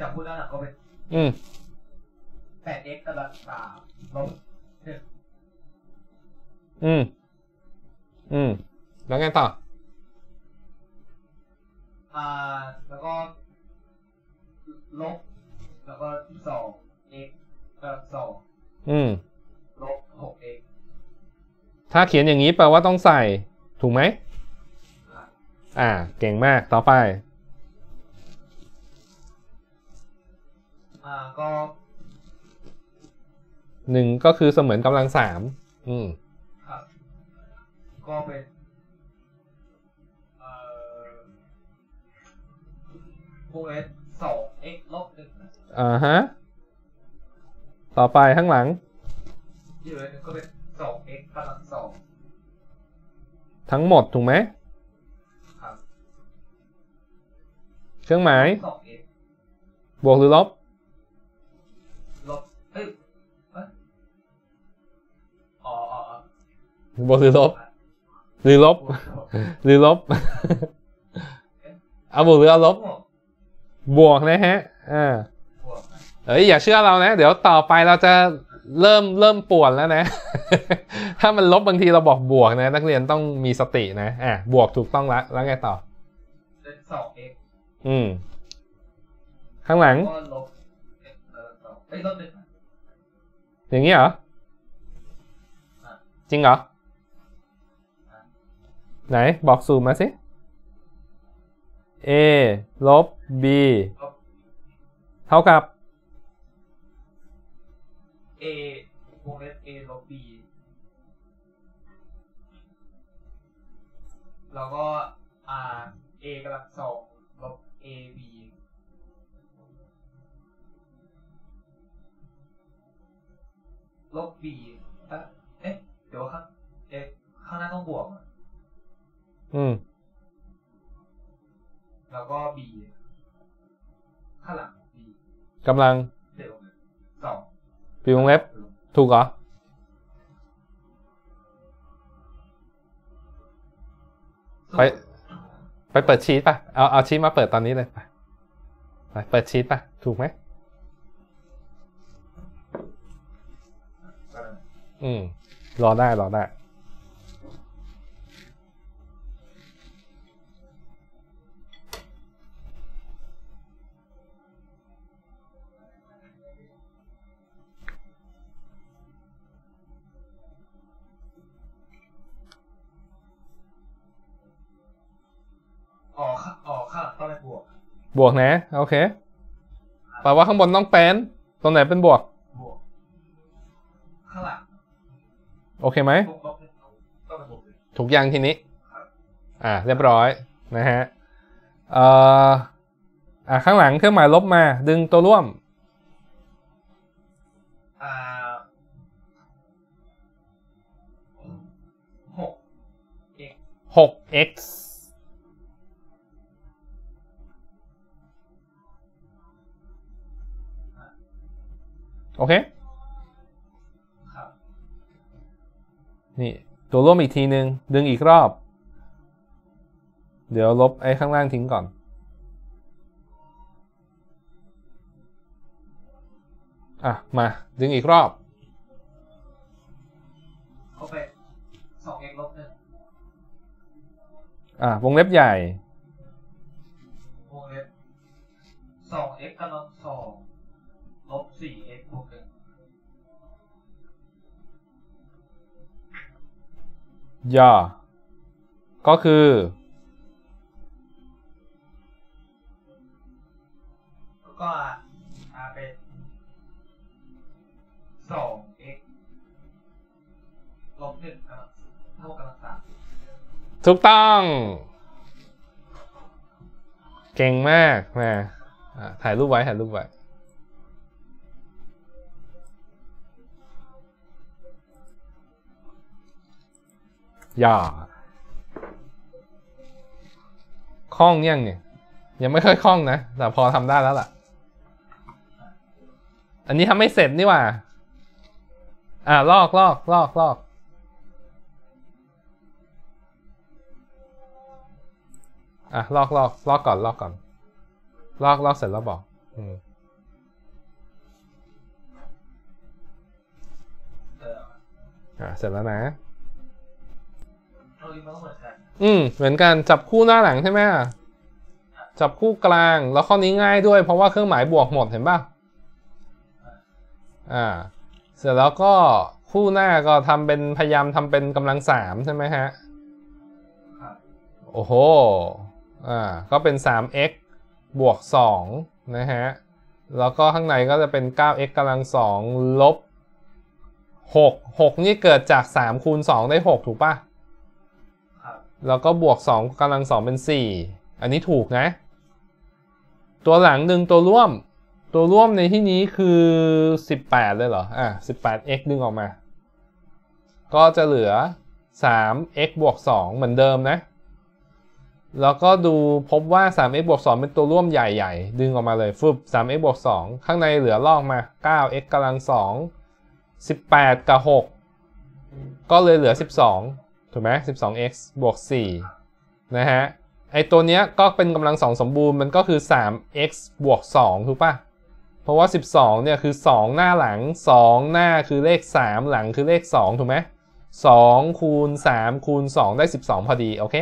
จับพูดแล้วนะก็เป็นอืม แปดเอ็กซ์ กำลังสามลบหนึ่งอืมอืมแล้วไงต่ออ่าแล้วก็ลบแล้วก็สอง x กำลังสองอืมลบหก x ถ้าเขียนอย่างนี้แปลว่าต้องใส่ถูกไหมอ่าเก่งมากต่อไปอ่าก็หนึ่งก็คือเสมือนกำลังสามอืมก็เป็นวงเล็บสอง x ลบหนึ่งอ่าฮะต่อไปข้างหลังที่เหลือก็เป็นสอง x กำลังสองทั้งหมดถูกไหมครับเครื่องหมายสอง x บวกหรือลบลบเอ้ยอ๋ออ๋อบวกหรือลบหรือลบหรือลบเอาบวกหรือเอาลบบวกนะฮะอ่าเอ้ยอย่าเชื่อเรานะเดี๋ยวต่อไปเราจะเริ่มเริ่มป่วนแล้วนะถ้ามันลบบางทีเราบอกบวกนะนักเรียนต้องมีสตินะอ่ะบวกถูกต้องละแล้วไงต่อเป็นสองเอ็กอืมข้างหลังลบเอ้ยลบหนึ่งอย่างนี้เหรอจริงเหรอไหนบอกสูตรมาสิ a ลบ b เท่ากับ a วงเล็บ a ลบ b แล้วก็ r a กำลังสองลบ a b ลบ b เอ๊ะเดี๋ยวข้างเอ๊ะข้างหน้าต้องบวกอืมแล้วก็ b ข้างหลัง b กำลังสองปิดวงเล็บถูกเหรอไปไปเปิดชีทป่ะเอาเอาชีทมาเปิดตอนนี้เลยไปไปเปิดชีทป่ะถูกไหมอืมรอได้รอได้ออกออกค่ะ ต้องเป็นบวกบวกนะโอเคแปลว่าข้างบนต้องเป็นตรงไหนเป็นบวกบวกข้างหลังโอเคไหมถูกยังทีนี้อ่าเรียบร้อยนะฮะเอ่ออ่าข้างหลังเครื่องหมายลบมาดึงตัวร่วมอ่าหก x หก x โอเคนี่ตัวร่วมอีกทีนึงดึงอีกรอบเดี๋ยวลบไอ้ข้างล่างทิ้งก่อนอ่ะมาดึงอีกรอบเข้าไป สองเอ็กซ์ ลบหนึ่งอ่ะวงเล็บใหญ่วงเล็บ สองเอ็กซ์ กำลังสองลบ สี่เอ็กซ์ บวกหนึ่งย่อก็คือก็อาเป็นสอง x ลบหนึ่งกำลังเท่ากับสามถูกต้องเก่งมากนะถ่ายรูปไว้ถ่ายรูปไว้ย่าคล่องยังเนี่ยยังไม่ค่อยคล่องนะแต่พอทำได้แล้วล่ะอันนี้ทำไม่เสร็จนี่หว่าอ่าลอกลอกลอกลอกอ่ะลอกลอกลอกก่อนลอกก่อนลอกลอกเสร็จแล้วบอกอืมอ่าเสร็จแล้วนะอืมเหมือนกันจับคู่หน้าหลังใช่ไหมจับคู่กลางแล้วข้อนี้ง่ายด้วยเพราะว่าเครื่องหมายบวกหมดเห็นป่ะอ่าเสร็จแล้วก็คู่หน้าก็ทำเป็นพยายามทำเป็นกำลังสามใช่ไหมฮะโอ้โหอ่าก็เป็น สามเอ็กซ์ บวกสองนะฮะแล้วก็ข้างในก็จะเป็น เก้าเอ็กซ์ กำลังสองลบหก หกนี่เกิดจากสามคูณสองได้หกถูกป่ะแล้วก็บวกสองกำลังสองเป็นสี่อันนี้ถูกนะตัวหลังดึงตัวร่วมตัวร่วมในที่นี้คือสิบแปดเลยเหรออ่ะ สิบแปดเอ็กซ์ ดึงออกมาก็จะเหลือ สามเอ็กซ์ บวกสองเหมือนเดิมนะแล้วก็ดูพบว่า สามเอ็กซ์ บวกสองเป็นตัวร่วมใหญ่ๆดึงออกมาเลยฟึบ สามเอ็กซ์ บวกสองข้างในเหลือลอกมา เก้าเอ็กซ์ กำลังสอง สิบแปดกับหกก็เลยเหลือสิบสองถูกไหม สิบสองเอ็กซ์ บวกสี่นะฮะไอตัวเนี้ยก็เป็นกำลังสองสมบูรณ์มันก็คือ สามเอ็กซ์ บวกสองถูกป่ะเพราะว่าสิบสองเนี่ยคือสองหน้าหลังสองหน้าคือเลขสามหลังคือเลขสองถูกไหมสองคูณสามคูณสองได้สิบสองพอดีโอเค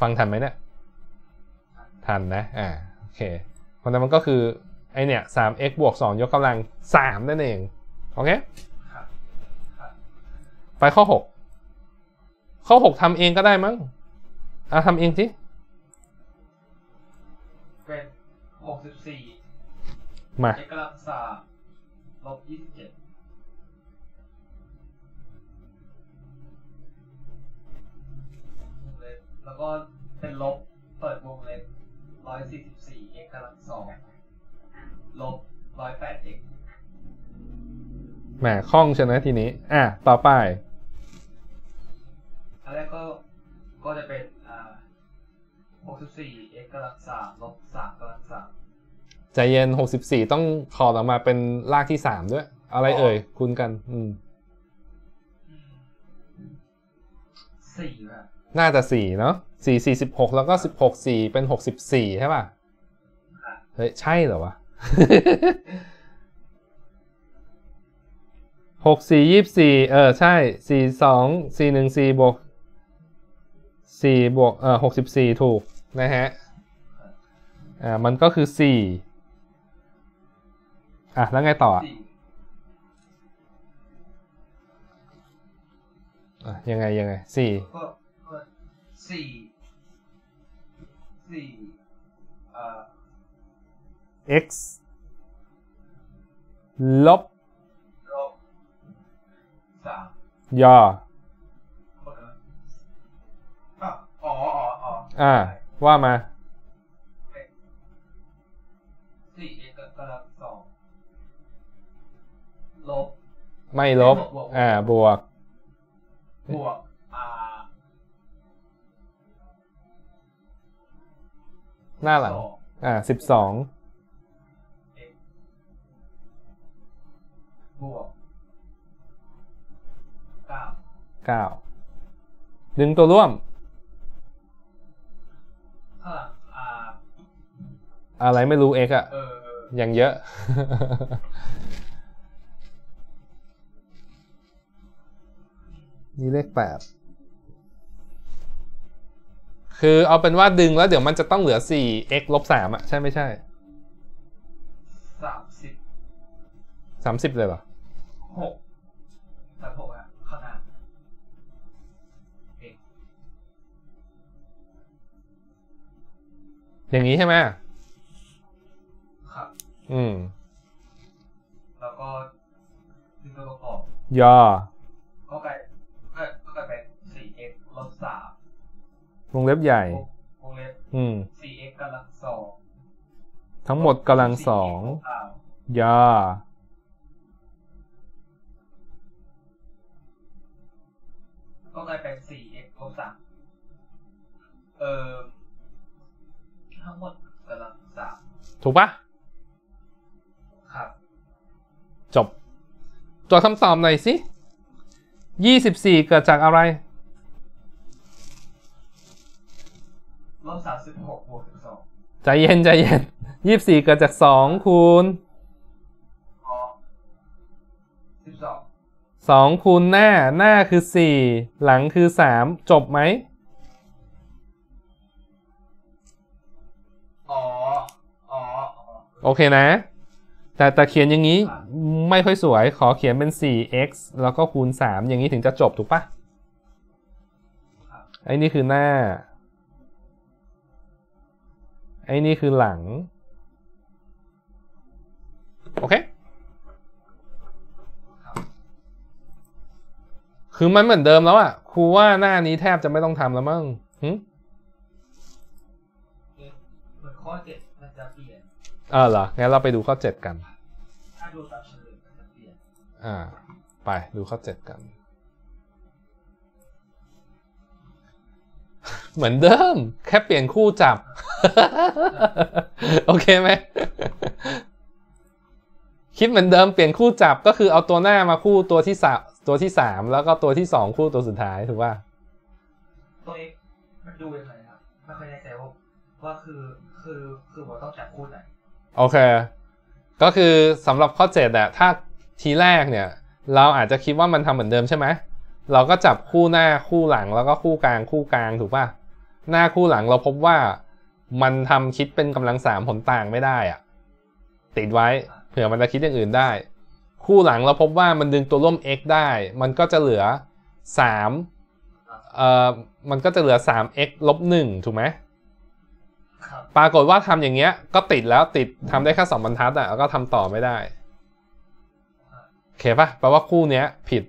ฟังทันไหมเนี่ยทันนะอ่าโอเคเพราะนั้นมันก็คือไอเนี่ย สามเอ็กซ์ บวกสองยกกำลังสามนั่นเองโอเคไปข้อหกข้อหกทำเองก็ได้มั้งอ่ะทำเองสิเป็นหกสิบสี่มา x กำลังสามลบยี่สิบเจ็ดแล้วก็เป็นลบเปิดวงเล็บร้อยสี่สิบสี่ x กำลังสองลบร้อยแปด x แหมคล่องชนะทีนี้อ่ะต่อไปอันแรกก็ก็จะเป็นอ่าหกสิบสี่ x กำลังสามลบสามกำลังสามใจเย็นหกสิบสี่ต้องถอดออกมาเป็นรากที่สามด้วยอะไรเอ่ยคูณกันอืมสี่นะน่าจะสี่เนาะสี่สี่สิบหกแล้วก็สิบหกสี่เป็นหกสิบสี่ใช่ป่ะเฮ้ยใช่เหรอวะหกสี่ยี่สิบสี่เออใช่สี่สองสี่หนึ่งสี่บวกสี่บวกเออหกสิบสี่ถูกนะฮะอ่ามันก็คือสี่อ่ะแล้วไงต่ออ่ะยังไงยังไงสี่สี่ x ลบยออ่าว่ามาลบไม่ลบอ่าบวกบวกอ่าหน้าหลังอ่าสิบสองบวกเก้าเก้าดึงตัวร่วมอะไรไม่รู้ x อ่ะอย่างเยอะนี่เลขแปดคือเอาเป็นว่าดึงแล้วเดี๋ยวมันจะต้องเหลือสี่ x ลบสามอ่ะใช่ไม่ใช่สามสิบสามสิบเลยเหรอหกสามหกอ่ะขนาด x อย่างนี้ใช่ไหมครับอืมแล้วก็ดึงตัวประกอบย่อก็ไกลก็ไกลเป็นสี่ x ลบสามวงเล็บใหญ่วงเล็บอืม สี่ x กำลังสองทั้งหมดกำลังสองย่อก็ได้เป็น สี่ x ลบสามเอ่อทั้งหมดกำลังสามถูกปะครับจบจดคำตอบหน่อยสิยี่สิบสี่เกิดจากอะไรลบสามสิบหกบวกสิบสองใจเย็นใจเย็นยี่สิบสี่เกิดจากสองคูณอ๋อสิบสองสองคูณหน้าหน้าคือสี่หลังคือสามจบไหมอ๋ออ๋อโอเคนะแต่แต่เขียนอย่างนี้ไม่ค่อยสวยขอเขียนเป็น สี่ x แล้วก็คูณสามอย่างนี้ถึงจะจบถูกปะไอ้นี่คือหน้าไอ้นี่คือหลังโอเคคือมันเหมือนเดิมแล้วอ่ะครูว่าหน้านี้แทบจะไม่ต้องทำแล้วมั้งหืมข้อเจ็ดมันจะเปลี่ยนเออเหรองั้นเราไปดูข้อเจ็ดกันถ้าดูตามเฉลยมันจะเปลี่ยนอ่าไปดูข้อเจ็ดกันเหมือนเดิมแค่เปลี่ยนคู่จับโอเคไหมคิดเหมือนเดิมเปลี่ยนคู่จับก็คือเอาตัวหน้ามาคู่ตัวที่สามตัวที่สามแล้วก็ตัวที่สองคู่ตัวสุดท้ายถูกป่ะตัวเองมันดูยังไงครับไม่ค่อยแน่ใจว่าว่าคือคือคือผมต้องจับคู่ไหนโอเคก็คือสำหรับข้อเจ็ดอะถ้าทีแรกเนี่ยเราอาจจะคิดว่ามันทำเหมือนเดิมใช่ไหมเราก็จับคู่หน้าคู่หลังแล้วก็คู่กลางคู่กลางถูกป่ะหน้าคู่หลังเราพบว่ามันทำคิดเป็นกำลังสามผลต่างไม่ได้อะติดไว้เผื่อมันจะคิดอย่างอื่นได้คู่หลังเราพบว่ามันดึงตัวร่วม x ได้มันก็จะเหลือสามเอ่อมันก็จะเหลือสาม x ลบหนึ่งถูกไหมปรากฏว่าทำอย่างเงี้ยก็ติดแล้วติดทำได้แค่สองบรรทัดอ่ะแล้วก็ทำต่อไม่ได้โอเคป่ะแปลว่าคู่เนี้ยผิด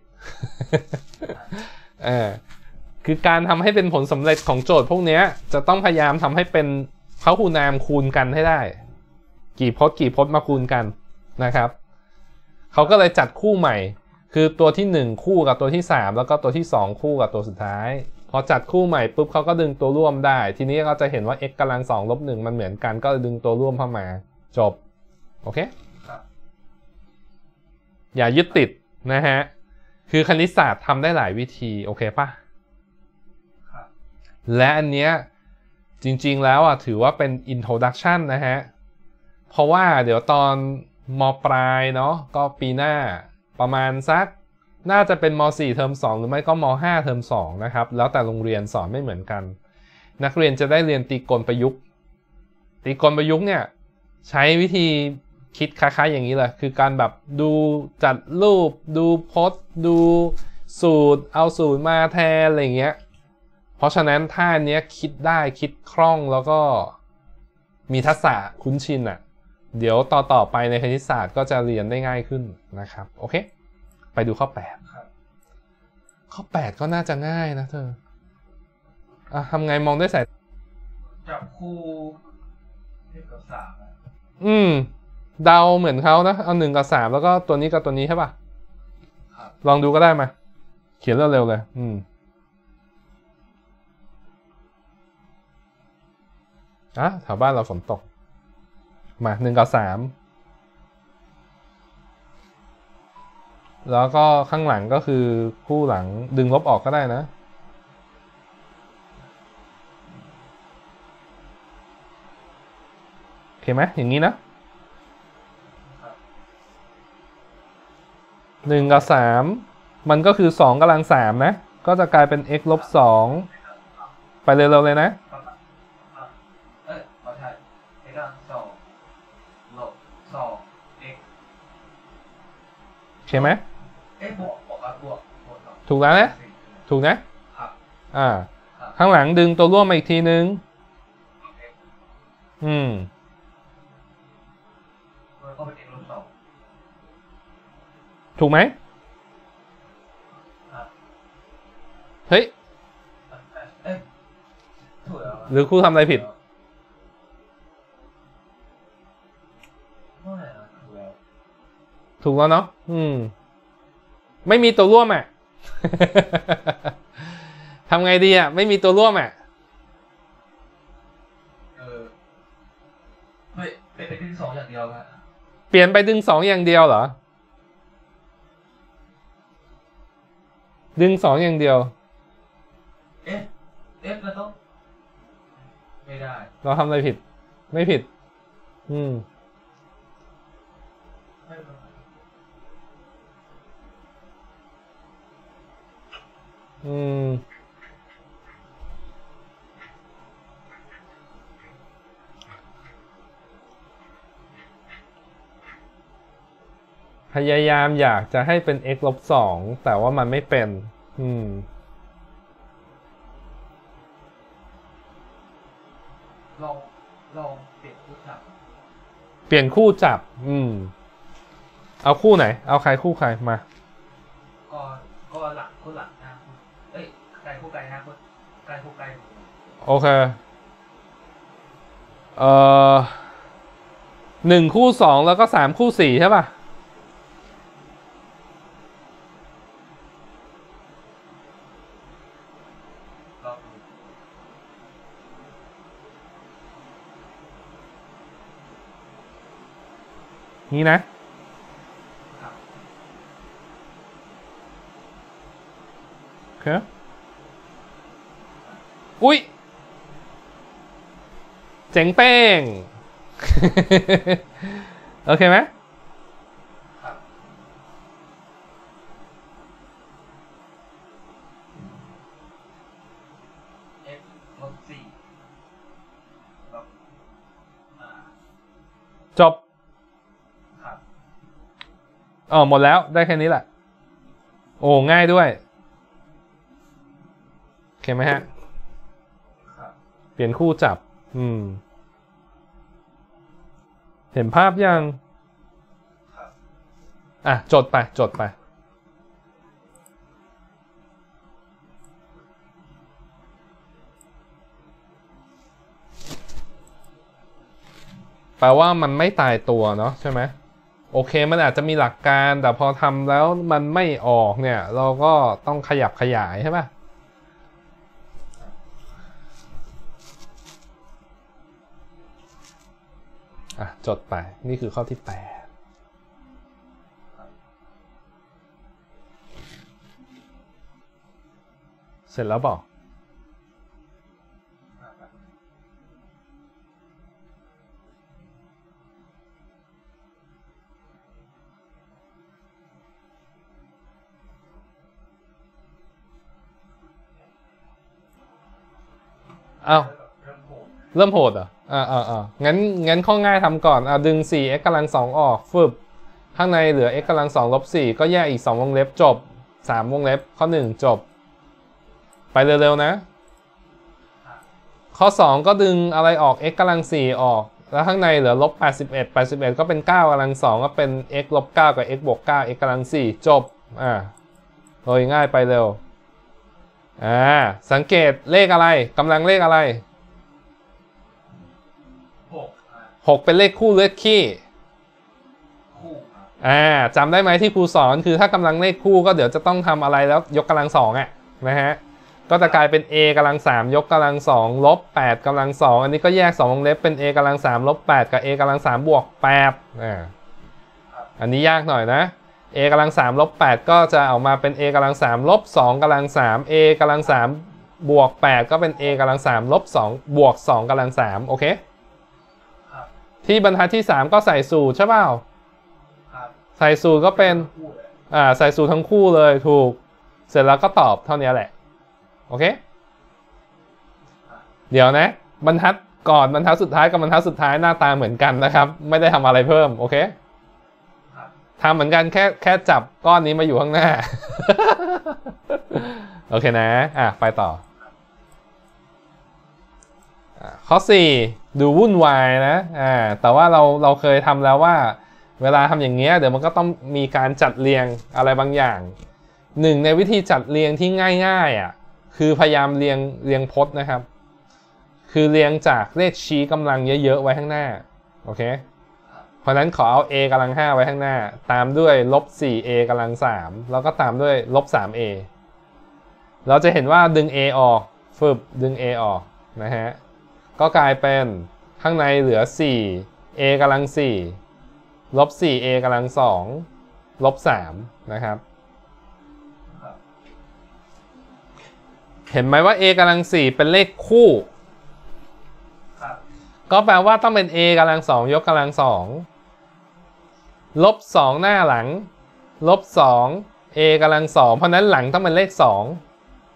เออคือการทำให้เป็นผลสำเร็จของโจทย์พวกเนี้ยจะต้องพยายามทำให้เป็นพหูนามคูณกันให้ได้กี่พจน์กี่พจน์มาคูณกันนะครับเขาก็เลยจัดคู่ใหม่คือตัวที่หนึ่งคู่กับตัวที่สามแล้วก็ตัวที่สองคู่กับตัวสุดท้ายพอจัดคู่ใหม่ปุ๊บเขาก็ดึงตัวร่วมได้ทีนี้เราจะเห็นว่า x กำลังสองลบหนึ่งมันเหมือนกันก็ดึงตัวร่วมเข้ามาจบโอเคอย่ายึดติดนะฮะคือคณิตศาสตร์ทำได้หลายวิธีโอเคป่ะและอันเนี้ยจริงๆแล้วอ่ะถือว่าเป็น introduction นะฮะเพราะว่าเดี๋ยวตอนม.ปลายเนาะก็ปีหน้าประมาณสักน่าจะเป็นม.สี่ เทอมสองหรือไม่ก็ม.ห้า เทอมสองนะครับแล้วแต่โรงเรียนสอนไม่เหมือนกันนักเรียนจะได้เรียนตรีโกณประยุกต์ตรีโกณประยุกต์เนี่ยใช้วิธีคิดคล้ายๆอย่างนี้เลยคือการแบบดูจัดรูปดูพจน์ดูสูตรเอาสูตรมาแทนอะไรเงี้ย เพราะฉะนั้นท่าเนี้ยคิดได้คิดคล่องแล้วก็มีทักษะคุ้นชินอ่ะเดี๋ยวต่อต่อไปในคณิตศาสตร์ก็จะเรียนได้ง่ายขึ้นนะครับโอเคไปดูข้อแปดครับข้อแปดก็น่าจะง่ายนะเธออ่ะทำไงมองด้วยสายจับคู่เทียบกับสามอืมเดาเหมือนเขานะเอาหนึ่งกับสามแล้วก็ตัวนี้กับตัวนี้ใช่ป่ะครับลองดูก็ได้มาเขียนเร็วๆเลยอืมอ่ะแถวบ้านเราฝนตกมาหนึ่งกับสามแล้วก็ข้างหลังก็คือคู่หลังดึงลบออกก็ได้นะโอเคไหมอย่างนี้นะหนึ่งกับสามมันก็คือสองกำลังสามนะก็จะกลายเป็น x ลบสองไปเร็วๆเลยนะใช่ไหมถูกแล้วนะถูกนะอ่าข้างหลังดึงตัวร่วมมาอีกทีนึงอืมถูกไหมเฮ้ยหรือครูทำอะไรผิดถูกแล้วเนาะอืมไม่มีตัวร่วมอ่ะ ทำไงดีอ่ะไม่มีตัวร่วมอ่ะเออเฮ้ยเปลี่ยนไปดึงสองอย่างเดียวครับเปลี่ยนไปดึงสองอย่างเดียวเหรอดึงสองอย่างเดียวเอ๊ะเอ๊ะเราต้องไม่ได้เราทำอะไรผิดไม่ผิดอืมอืมพยายามอยากจะให้เป็น x ลบสองแต่ว่ามันไม่เป็นอืมลองลองเปลี่ยนคู่จับเปลี่ยนคู่จับอืมเอาคู่ไหนเอาใครคู่ใครมาก็ก็หลักคู่หลักนะเอ้ยใครคู่ใครนะคนใครคู่ใครโอเคเอ่อหนึ่งคู่สองแล้วก็สามคู่สี่ใช่ป่ะนี่นะครับอุ๊ยเจ๋งเป้ง โอเคไหมครับเอฟลบสี่จบครับอ๋อหมดแล้วได้แค่นี้แหละโอ้ง่ายด้วยโอเคไหมฮะเปลี่ยนคู่จับอืมเห็นภาพยังอ่ะจดไปจดไปแปลว่ามันไม่ตายตัวเนาะใช่ไหมโอเคมันอาจจะมีหลักการแต่พอทำแล้วมันไม่ออกเนี่ยเราก็ต้องขยับขยายใช่ปะอ่ะจดไปนี่คือข้อที่แปดเสร็จแล้วบอกอ้าวเริ่มโหดเหรออ่าอ่าอ่างั้นงั้นข้อง่ายทำก่อนอ่าดึง สี่ x กำลังสองออกฟึบข้างในเหลือ x กำลังสองลบสี่ก็แยกอีกสองวงเล็บจบสามวงเล็บข้อหนึ่งจบไปเร็วๆนะ ข้อสองก็ดึงอะไรออก x กำลังสี่ออกแล้วข้างในเหลือลบแปดสิบเอ็ด แปดสิบเอ็ดก็เป็นเก้ากำลังสองก็เป็น x ลบเก้ากับ x บวกเก้า x กำลังสี่จบอ่าโดยง่ายไปเร็วอ่าสังเกตเลขอะไรกำลังเลขอะไรหกเป็นเลขคู่เลขขี้อ่าจำได้ไหมที่ครูสอนคือถ้ากำลังเลขคู่ก็เดี๋ยวจะต้องทำอะไรแล้วยกกำลังสองอ่ะนะฮะก็จะกลายเป็น a กำลังสามยกกำลังสองลบแปดกำลังสองอันนี้ก็แยกสองวงเล็บเป็น a กำลังสามลบแปดกับ a กำลังสามบวกแปดอ่าอันนี้ยากหน่อยนะ a กำลังสามลบแปดก็จะออกมาเป็น a กำลังสามลบสองกำลังสาม a กำลังสามบวกแปดก็เป็น a กำลังสามลบสองบวกสองกำลังสามโอเคที่บรรทัดที่สามก็ใส่สูตรใช่เปล่าใส่สูตรก็เป็นอ่าใส่สูตรทั้งคู่เลยถูกเสร็จแล้วก็ตอบเท่านี้แหละโอเคเดี๋ยวนะบรรทัดก่อนบรรทัดสุดท้ายกับบรรทัดสุดท้ายหน้าตาเหมือนกันนะครับไม่ได้ทำอะไรเพิ่มโอเคทำเหมือนกันแค่แค่จับก้อนนี้มาอยู่ข้างหน้า โอเคนะอ่ะไปต่อข้อสี่ดูวุ่นวายนะอ่าแต่ว่าเราเราเคยทำแล้วว่าเวลาทำอย่างเงี้ยเดี๋ยวมันก็ต้องมีการจัดเรียงอะไรบางอย่างหนึ่งในวิธีจัดเรียงที่ง่ายๆอ่ะคือพยายามเรียงเรียงพจน์นะครับคือเรียงจากเลขชี้กำลังเยอะๆไว้ข้างหน้าโอเคเพราะนั้นขอเอา a กำลังห้าไว้ข้างหน้าตามด้วยลบ สี่ a กำลังสามแล้วก็ตามด้วยลบ สาม a เราจะเห็นว่าดึง a ออกฟึบดึง a ออกนะฮะก็กลายเป็นข้างในเหลือ สี่ a กำลังสี่ลบ สี่ a กำลังสองลบสามนะครับเห็นไหมว่า a กำลังสี่เป็นเลขคู่ก็แปลว่าต้องเป็น a กำลังสองยกกำลังสองลบสองหน้าหลังลบสอง a กำลังสองเพราะนั้นหลังต้องเป็นเลขสอง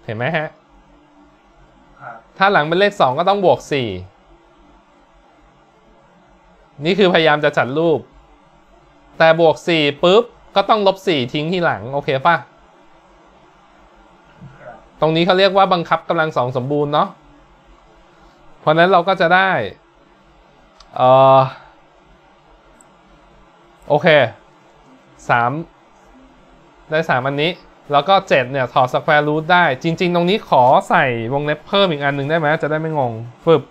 เห็นไหมฮะถ้าหลังเป็นเลขสองก็ต้องบวกสี่นี่คือพยายามจะจัดรูปแต่บวกสี่ปุ๊บก็ต้องลบสี่ทิ้งที่หลังโอเคป่ะตรงนี้เขาเรียกว่าบังคับกำลังสองสมบูรณ์เนาะเพราะนั้นเราก็จะได้เอ่อโอเคสามได้สามอันนี้แล้วก็เจ็ดเนี่ยถอดสแควร์รูทได้จริงๆตรงนี้ขอใส่วงเล็บเพิ่มอีกอันหนึ่งได้ไหมจะได้ไม่งงฟึบ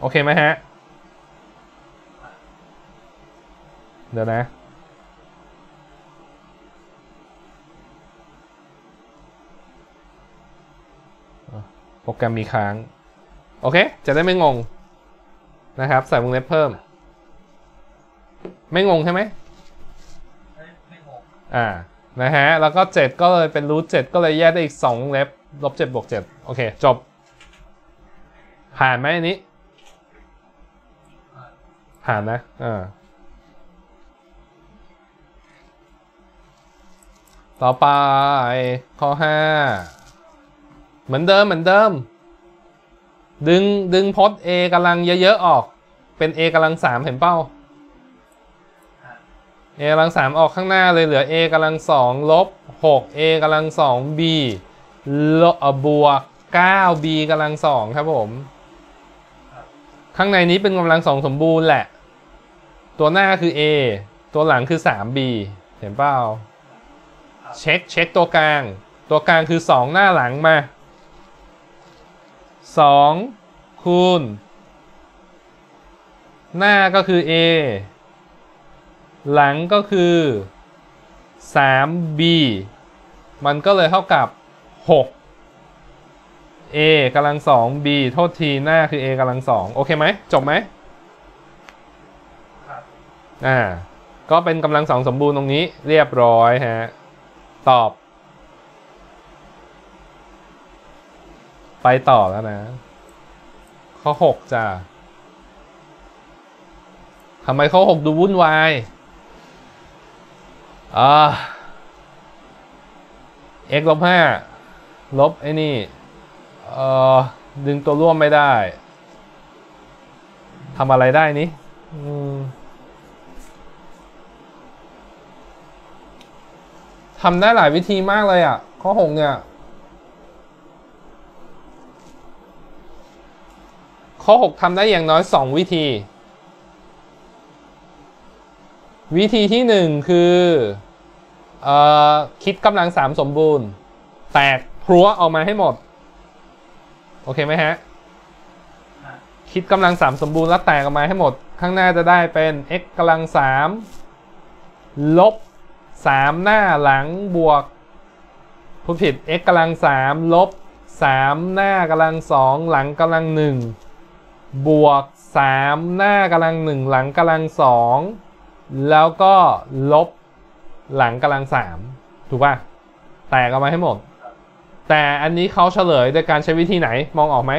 โอเคไหมฮะเดี๋ยวนะโปรแกรมมีค้างโอเคจะได้ไม่งงนะครับใส่วงเล็บเพิ่มไม่งงใช่ไหมไม่งงอ่านะฮะแล้วก็เจ็ดก็เลยเป็นรูทเจ็ดก็เลยแยกได้อีกสองวงเล็บลบเจ็ดบวกเจ็ดโอเคจบผ่านไหมอันนี้ผ่านนะอ่าต่อไปข้อห้าเหมือนเดิมเหมือนเดิมดึงดึงพจน์ a กำลังเยอะๆออกเป็น a กำลังสามเห็นเป้า a กำลังสามออกข้างหน้าเลยเหลือ a กำลังสองลบหก a กำลังสอง b ลบบวกเก้า b กำลังสองครับผมข้างในนี้เป็นกำลังสองสมบูรณ์แหละตัวหน้าคือ a ตัวหลังคือสาม b เห็นเป้าเช็คเช็คตัวกลางตัวกลางคือสองหน้าหลังมาสองคูณหน้าก็คือ a หลังก็คือสาม b มันก็เลยเท่ากับหก a กำลังสอง b โทษทีหน้าคือ a กำลังสองโอเคไหมจบไหมอ่าก็เป็นกำลังสองสมบูรณ์ตรงนี้เรียบร้อยฮะตอบไปต่อแล้วนะข้อหกจ้ะทำไมข้อหกดูวุ่นวายอ่า x ลบห้าลบไอ้นี่เอ่อดึงตัวร่วมไม่ได้ทำอะไรได้นี่ทำได้หลายวิธีมากเลยอ่ะ ข้อหกเนี่ยข้อหกทำได้อย่างน้อยสองวิธีวิธีที่หนึ่งคือเอ่อคิดกำลังสามสมบูรณ์แตกพลัวออกมาให้หมดโอเคไหมฮะคิดกำลังสามสมบูรณ์แล้วแตกออกมาให้หมดข้างหน้าจะได้เป็น x กำลังสามลบสามหน้าหลังบวกผู้ผิด x กำลังสามลบสามหน้ากำลังสองหลังกำลังหนึ่งบวกสามหน้ากำลังหนึ่งหลังกำลังสองแล้วก็ลบหลังกำลังสามถูกป่ะแตกออกมาให้หมดแต่อันนี้เขาเฉลยโดยการใช้วิธีไหนมองออกไหม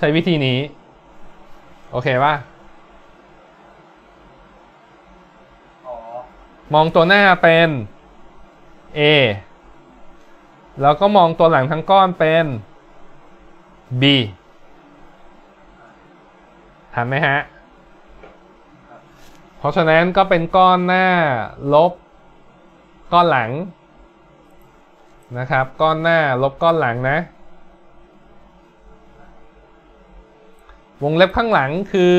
ใช้วิธีนี้โอเคป่ะมองตัวหน้าเป็น A แล้วก็มองตัวหลังทั้งก้อนเป็น B ทำไหมฮะเพราะฉะนั้นก็เป็นก้อนหน้าลบก้อนหลังนะครับก้อนหน้าลบก้อนหลังนะวงเล็บข้างหลังคือ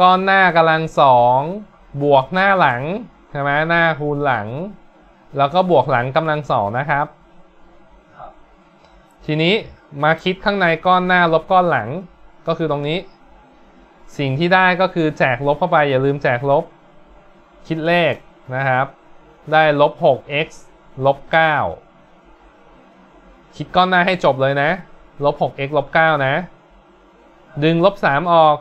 ก้อนหน้ากำลังสองบวกหน้าหลังใช่ไหมหน้าคูณหลังแล้วก็บวกหลังกำลังสองนะครับทีนี้มาคิดข้างในก้อนหน้าลบก้อนหลังก็คือตรงนี้สิ่งที่ได้ก็คือแจกลบเข้าไปอย่าลืมแจกลบคิดเลขนะครับได้ลบ หก x ลบ เก้า คิดก้อนหน้าให้จบเลยนะลบ หก x ลบ เก้า นะดึงลบสามออก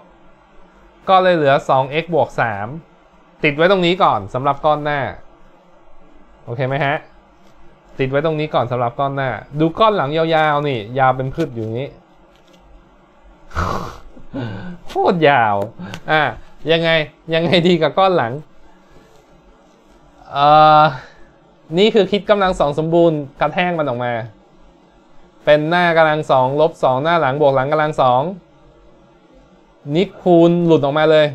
ก็เลยเหลือ สอง x บวกสามติดไว้ตรงนี้ก่อนสำหรับก้อนหน้าโอเคไหมฮะติดไว้ตรงนี้ก่อนสำหรับก้อนหน้าดูก้อนหลังยาวๆนี่ยาวเป็นพืชอยู่นี้โคตรยาวอ่ะยังไงยังไงดีกับก้อนหลังเอ่อนี่คือคิดกำลังสองสมบูรณ์กระแทกมันออกมาเป็นหน้ากำลังสองลบสองหน้าหลังบวกหลังกำลังสองนี่คูณหลุดออกมาเลย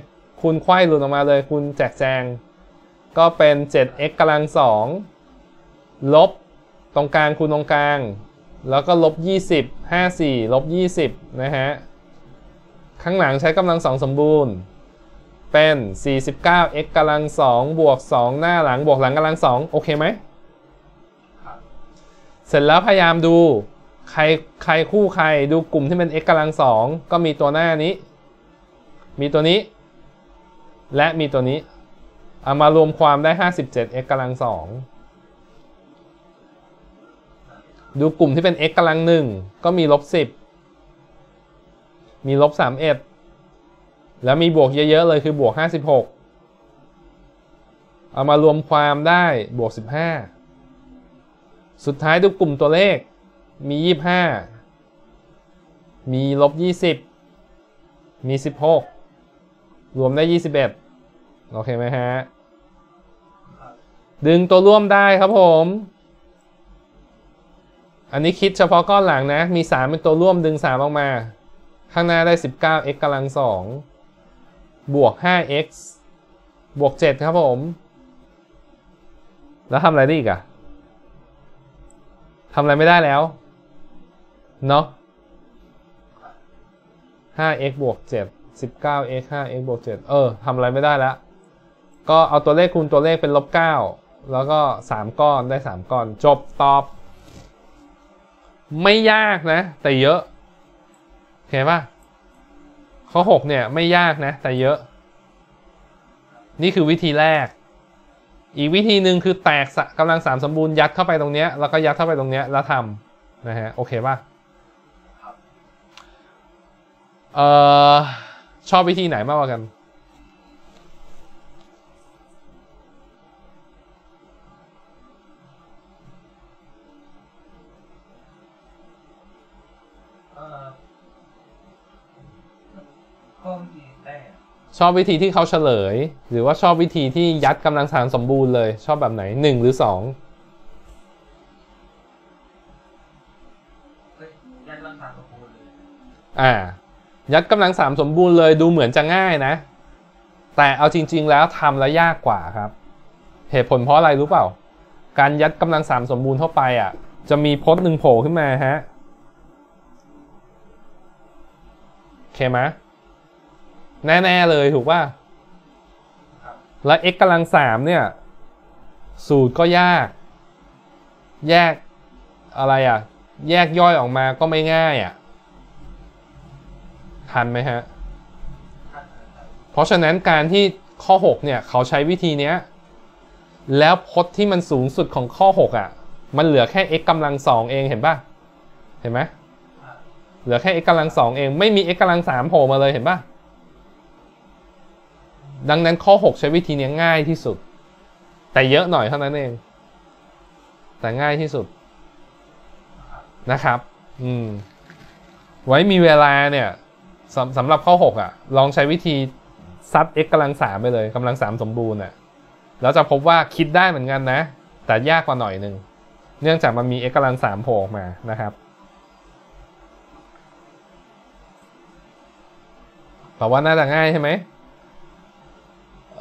คูณไขว้หลุดออกมาเลยคูณแจกแจงก็เป็น เจ็ด x กำลังสองลบตรงกลางคูณตรงกลางแล้วก็ลบยี่สิบ ห้าสิบสี่ลบยี่สิบนะฮะข้างหลังใช้กำลังสองสมบูรณ์เป็น สี่สิบเก้า x กำลังสองบวกสองหน้าหลังบวกหลังกำลังสองโอเคไหมเสร็จแล้วพยายามดูใครใครคู่ใครดูกลุ่มที่เป็น x กำลังสองก็มีตัวหน้านี้มีตัวนี้และมีตัวนี้เอามารวมความได้ ห้าสิบเจ็ด x กำลังสองดูกลุ่มที่เป็น x กำลังหนึ่งก็มีลบสิบมีลบสามสิบเอ็ดแล้วมีบวกเยอะๆเลยคือบวกห้าสิบหกเอามารวมความได้บวกสิบห้าสุดท้ายดูกลุ่มตัวเลขมียี่สิบห้ามีลบยี่สิบมีสิบหกรวมได้ยี่สิบเอ็ดโอเคไหมฮะดึงตัวร่วมได้ครับผมอันนี้คิดเฉพาะก้อนหลังนะมีสามเป็นตัวร่วมดึงสามออกมาข้างหน้าได้ สิบเก้า x กำลังสองบวก ห้า x บวกเจ็ดครับผมแล้วทำอะไรได้อีกอะทำอะไรไม่ได้แล้วเนาะ ห้า x บวกเจ็ด สิบเก้า x ห้า x บวกเจ็ดเออทำอะไรไม่ได้แล้วก็เอาตัวเลขคูณตัวเลขเป็นลบเก้าแล้วก็สามก้อนได้สามก้อนจบตอบไม่ยากนะแต่เยอะโอเคป่ะข้อหกเนี่ยไม่ยากนะแต่เยอะนี่คือวิธีแรกอีกวิธีหนึ่งคือแตกกำลังสามสมบูรณ์ยัดเข้าไปตรงเนี้ยแล้วก็ยัดเข้าไปตรงเนี้ยแล้วทำนะฮะโอเคป่ะเอ่อชอบวิธีไหนมากกว่ากันชอบวิธีที่เขาเฉลยหรือว่าชอบวิธีที่ยัดกำลังสามสมบูรณ์เลยชอบแบบไหนหนึ่งหรือสองยัดกำลังสามสมบูรณ์เลย อ่ายัดกำลังสามสมบูรณ์เลยดูเหมือนจะง่ายนะแต่เอาจริงๆแล้วทำแล้วยากกว่าครับเหตุผลเพราะอะไรรู้เปล่าการยัดกำลังสามสมบูรณ์เข้าไปอ่ะจะมีพจน์หนึ่งโผล่ขึ้นมาฮะโอเคไหมแน่ๆเลยถูกป่ะแล้ว x กำลังสามเนี่ยสูตรก็ยากแยกอะไรอ่ะแยกย่อยออกมาก็ไม่ง่ายอ่ะทันไหมฮะเพราะฉะนั้นการที่ข้อหกเนี่ยเขาใช้วิธีเนี้ยแล้วพจน์ที่มันสูงสุดของข้อหกอ่ะมันเหลือแค่ x กำลังสองเองเห็นป่ะเห็นไหมเหลือแค่ x กำลังสองเองไม่มี x กำลังสามโผล่มาเลยเห็นป่ะดังนั้นข้อหกใช้วิธีนี้ง่ายที่สุดแต่เยอะหน่อยเท่านั้นเองแต่ง่ายที่สุดนะครับอืมไว้มีเวลาเนี่ยสำ, สำหรับข้อหกอ่ะลองใช้วิธีซัด x กำลังสามไปเลยกำลังสามสมบูรณ์อ่ะแล้วจะพบว่าคิดได้เหมือนกันนะแต่ยากกว่าหน่อยนึงเนื่องจากมันมี x กำลังสามโผล่ออกมานะครับแต่ว่าน่าจะง่ายใช่ไหม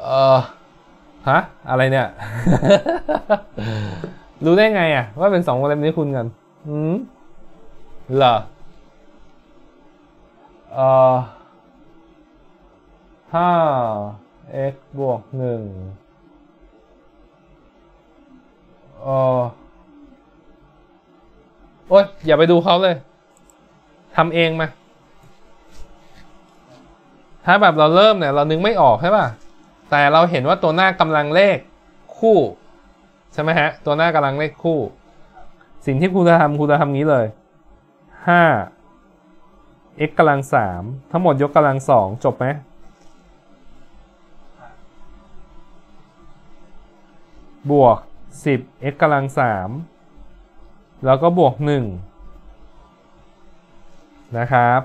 เออฮะอะไรเนี่ย รู้ได้ไงอ่ะว่าเป็นสองวงเล็บนี้คูณกันอืมเหรอเอ่อ ห้า x บวกหนึ่งเอ่อโอ๊ยอย่าไปดูเขาเลยทำเองมาถ้าแบบเราเริ่มเนี่ยเรานึกไม่ออกใช่ป่ะแต่เราเห็นว่าตัวหน้ากำลังเลขคู่ใช่ไหมฮะตัวหน้ากำลังเลขคู่สิ่งที่ครูจะทำครูจะทำงี้เลยห้าx กำลังสามทั้งหมดยกกำลังสองจบไหมบวกสิบ x กำลังสามแล้วก็บวกหนึ่งนะครับ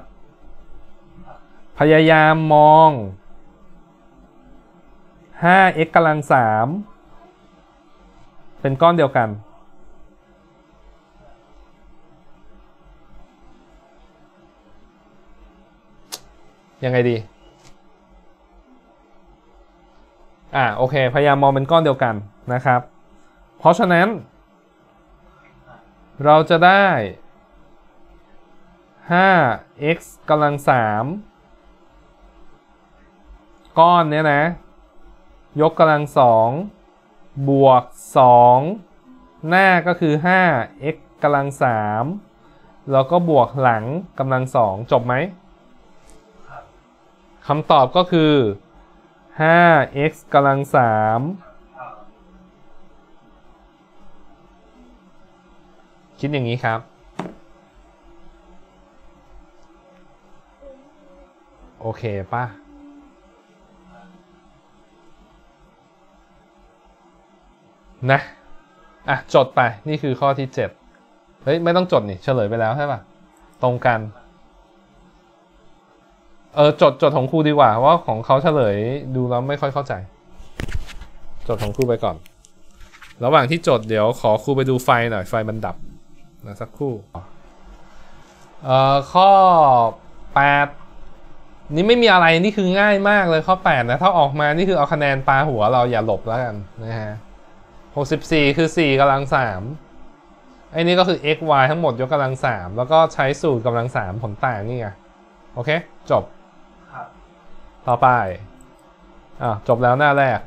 พยายามมองห้า x กำลังสามเป็นก้อนเดียวกันยังไงดีอ่าโอเคพยายามมองเป็นก้อนเดียวกันนะครับเพราะฉะนั้นเราจะได้ห้า x กำลังสามก้อนเนี้ยนะยกกำลังสองบวกสองหน้าก็คือห้า x กำลังสามแล้วก็บวกหลังกำลังสองจบไหมคำตอบก็คือ ห้า x กำลังสามคิดอย่างนี้ครับโอเคป่ะนะอ่ะจดไปนี่คือข้อที่เจ็ดเฮ้ยไม่ต้องจดนี่เฉลยไปแล้วใช่ป่ะตรงกันเออจดจดของครูดีกว่าว่าของเขาเฉลยดูแล้วไม่ค่อยเข้าใจจดของครูไปก่อนระหว่างที่จดเดี๋ยวขอครูไปดูไฟหน่อยไฟมันดับนะสักครู่เอ่อข้อแปดนี่ไม่มีอะไรนี่คือง่ายมากเลยข้อแปดนะถ้าออกมานี่คือเอาคะแนนปลาหัวเราอย่าหลบแล้วกันนะฮะหกสิบสี่คือสี่กำลังสามไอ้นี่ก็คือ x y ทั้งหมดยกกำลังสามแล้วก็ใช้สูตรกำลังสามผลต่างนี่ไงโอเคจบต่อไปอ่ะจบแล้วหน้าแรก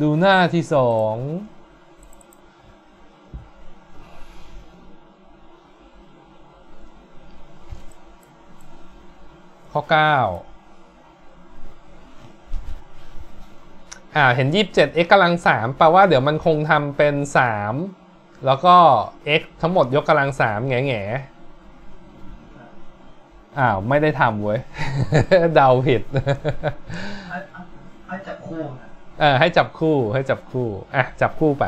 ดูหน้าที่สองข้อเก้าอ่าเห็น ยี่สิบเจ็ด x กำลังสามแปลว่าเดี๋ยวมันคงทำเป็นสามแล้วก็ x ทั้งหมดยกกำลังสามแง่แง่อ้าวไม่ได้ทำเว้ยเดาผิดให้จับคู่เออให้จับคู่ให้จับคู่อ่ะจับคู่ไป